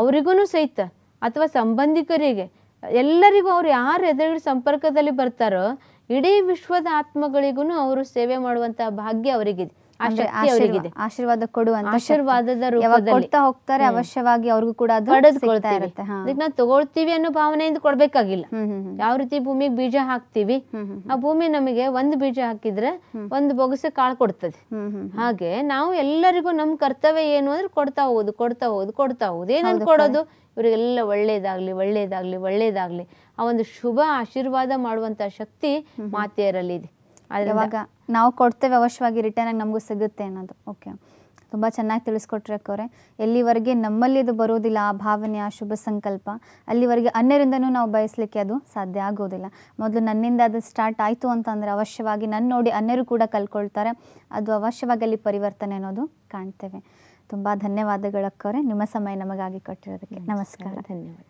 ಅವರಿಗೂ ಸಹಿತ ಅಥವಾ ಸಂಬಂಧಿಕರಿಗೆ ಎಲ್ಲರಿಗೂ ಅವ್ರು ಯಾರು ಎದುರು ಸಂಪರ್ಕದಲ್ಲಿ ಬರ್ತಾರೋ ಇಡೀ ವಿಶ್ವದ ಆತ್ಮಗಳಿಗೂ ಅವರು ಸೇವೆ ಮಾಡುವಂತಹ ಭಾಗ್ಯ ಅವರಿಗಿದೆ, ಆಶೀರ್ವಾದ ಕೊಡುವಂತ ಆಶೀರ್ವಾದದ ರೂಪದಲ್ಲಿ ಕೊಡ್ತಾ ಹೋಗ್ತಾರೆ. ಅವಶ್ಯವಾಗಿ ಅವ್ರಿಗೂ ಕೂಡ ಅದಕ್ಕೆ ನಾವು ತಗೊಳ್ತೀವಿ ಅನ್ನೋ ಭಾವನೆಯಿಂದ ಕೊಡ್ಬೇಕಾಗಿಲ್ಲ. ಯಾವ ರೀತಿ ಭೂಮಿಗೆ ಬೀಜ ಹಾಕ್ತಿವಿ, ಆ ಭೂಮಿ ನಮಗೆ ಒಂದು ಬೀಜ ಹಾಕಿದ್ರೆ ಒಂದು ಬೊಗಸೆ ಕಾಳು ಕೊಡ್ತದೆ. ಹಾಗೆ ನಾವು ಎಲ್ಲರಿಗೂ ನಮ್ ಕರ್ತವ್ಯ ಏನು ಅಂದ್ರೆ ಕೊಡ್ತಾ ಹೋಗುದು, ಕೊಡ್ತಾ ಹೋಗುದು, ಕೊಡ್ತಾ ಹೋಗುದು. ಏನಂತ ಕೊಡೋದು? ಇವರಿಗೆಲ್ಲ ಒಳ್ಳೇದಾಗ್ಲಿ, ಒಳ್ಳೇದಾಗ್ಲಿ, ಒಳ್ಳೇದಾಗ್ಲಿ. ಆ ಒಂದು ಶುಭ ಆಶೀರ್ವಾದ ಮಾಡುವಂತ ಶಕ್ತಿ ಮಾತೆಯರಲ್ಲಿ ಇದೆ. ಯಾವಾಗ ನಾವು ಕೊಡ್ತೇವೆ ಅವಶ್ಯವಾಗಿ ರಿಟರ್ನ್ ಆಗಿ ನಮಗೂ ಸಿಗುತ್ತೆ ಅನ್ನೋದು. ಓಕೆ, ತುಂಬ ಚೆನ್ನಾಗಿ ತಿಳಿಸ್ಕೊಟ್ರೆ ಅಕ್ಕವ್ರೆ, ಎಲ್ಲಿವರೆಗೆ ನಮ್ಮಲ್ಲಿ ಅದು ಬರೋದಿಲ್ಲ ಆ ಭಾವನೆ, ಆ ಶುಭ ಸಂಕಲ್ಪ, ಅಲ್ಲಿವರೆಗೆ ಅನ್ಯರಿಂದನೂ ನಾವು ಬಯಸಲಿಕ್ಕೆ ಅದು ಸಾಧ್ಯ ಆಗೋದಿಲ್ಲ. ಮೊದಲು ನನ್ನಿಂದ ಅದು ಸ್ಟಾರ್ಟ್ ಆಯಿತು ಅಂತಂದರೆ ಅವಶ್ಯವಾಗಿ ನನ್ನ ನೋಡಿ ಅನ್ಯರು ಕೂಡ ಕಲ್ಕೊಳ್ತಾರೆ, ಅದು ಅವಶ್ಯವಾಗಿ ಅಲ್ಲಿ ಪರಿವರ್ತನೆ ಅನ್ನೋದು ಕಾಣ್ತೇವೆ. ತುಂಬ ಧನ್ಯವಾದಗಳು ಅಕ್ಕವ್ರೆ, ನಿಮ್ಮ ಸಮಯ ನಮಗಾಗಿ ಕೊಟ್ಟಿರೋದಕ್ಕೆ. ನಮಸ್ಕಾರ, ಧನ್ಯವಾದ.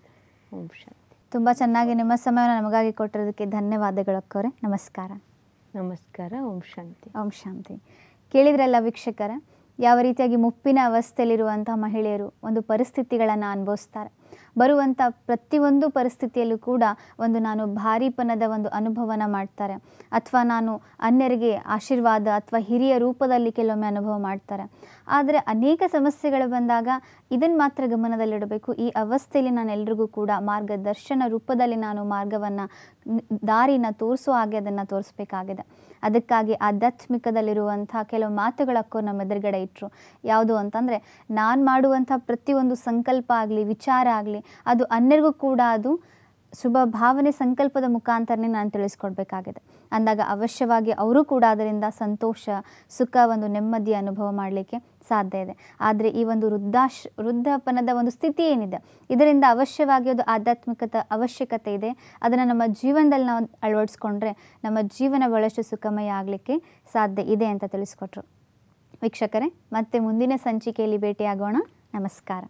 ಓಂ ಶಾಂತಿ. ತುಂಬ ಚೆನ್ನಾಗಿ ನಿಮ್ಮ ಸಮಯವನ್ನು ನಮಗಾಗಿ ಕೊಟ್ಟಿರೋದಕ್ಕೆ ಧನ್ಯವಾದಗಳು ಅಕ್ಕವರೆ. ನಮಸ್ಕಾರ. ನಮಸ್ಕಾರ. ಓಂ ಶಾಂತಿ. ಓಂ ಶಾಂತಿ. ಕೇಳಿದ್ರಲ್ಲ ವೀಕ್ಷಕರೇ, ಯಾವ ರೀತಿಯಾಗಿ ಮುಪ್ಪಿನ ಅವಸ್ಥೆಯಲ್ಲಿರುವಂಥ ಮಹಿಳೆಯರು ಒಂದು ಪರಿಸ್ಥಿತಿಗಳನ್ನು ಅನುಭವಿಸ್ತಾರೆ. ಬರುವಂಥ ಪ್ರತಿಯೊಂದು ಪರಿಸ್ಥಿತಿಯಲ್ಲೂ ಕೂಡ ಒಂದು ನಾನು ಭಾರೀಪನದ ಒಂದು ಅನುಭವನ ಮಾಡ್ತಾರೆ, ಅಥವಾ ನಾನು ಅನ್ಯರಿಗೆ ಆಶೀರ್ವಾದ ಅಥವಾ ಹಿರಿಯ ರೂಪದಲ್ಲಿ ಕೆಲವೊಮ್ಮೆ ಅನುಭವ ಮಾಡ್ತಾರೆ. ಆದರೆ ಅನೇಕ ಸಮಸ್ಯೆಗಳು ಬಂದಾಗ ಇದನ್ನು ಮಾತ್ರ ಗಮನದಲ್ಲಿಡಬೇಕು. ಈ ಅವಸ್ಥೆಯಲ್ಲಿ ನಾನು ಎಲ್ರಿಗೂ ಕೂಡ ಮಾರ್ಗದರ್ಶನ ರೂಪದಲ್ಲಿ ನಾನು ಮಾರ್ಗವನ್ನು ದಾರಿನ ತೋರಿಸೋ ಹಾಗೆ ಅದನ್ನು ತೋರಿಸಬೇಕಾಗಿದೆ. ಅದಕ್ಕಾಗಿ ಆಧ್ಯಾತ್ಮಿಕದಲ್ಲಿರುವಂಥ ಕೆಲವು ಮಾತುಗಳಕ್ಕೂ ನಮ್ಮ ಎದುರುಗಡೆ ಇಟ್ಟರು. ಯಾವುದು ಅಂತಂದರೆ, ನಾನು ಮಾಡುವಂಥ ಪ್ರತಿಯೊಂದು ಸಂಕಲ್ಪ ಆಗಲಿ, ವಿಚಾರ ಆಗಲಿ, ಅದು ಅನ್ಯರಿಗೂ ಕೂಡ ಅದು ಶುಭ ಭಾವನೆ ಸಂಕಲ್ಪದ ಮುಖಾಂತರನೇ ನಾನು ತಿಳಿಸ್ಕೊಡ್ಬೇಕಾಗಿದೆ. ಅಂದಾಗ ಅವಶ್ಯವಾಗಿ ಅವರು ಕೂಡ ಅದರಿಂದ ಸಂತೋಷ, ಸುಖ, ಒಂದು ನೆಮ್ಮದಿ ಅನುಭವ ಮಾಡಲಿಕ್ಕೆ ಸಾಧ್ಯ ಇದೆ. ಆದರೆ ಈ ಒಂದು ವೃದ್ಧಾಪನದ ಒಂದು ಸ್ಥಿತಿ ಏನಿದೆ, ಇದರಿಂದ ಅವಶ್ಯವಾಗಿ ಅದು ಆಧ್ಯಾತ್ಮಿಕತೆ ಅವಶ್ಯಕತೆ ಇದೆ. ಅದನ್ನು ನಮ್ಮ ಜೀವನದಲ್ಲಿ ನಾವು ಅಳವಡಿಸ್ಕೊಂಡ್ರೆ ನಮ್ಮ ಜೀವನ ಬಹಳಷ್ಟು ಸುಖಮಯ ಆಗಲಿಕ್ಕೆ ಸಾಧ್ಯ ಇದೆ ಅಂತ ತಿಳಿಸ್ಕೊಟ್ರು. ವೀಕ್ಷಕರೇ, ಮತ್ತೆ ಮುಂದಿನ ಸಂಚಿಕೆಯಲ್ಲಿ ಭೇಟಿಯಾಗೋಣ. ನಮಸ್ಕಾರ.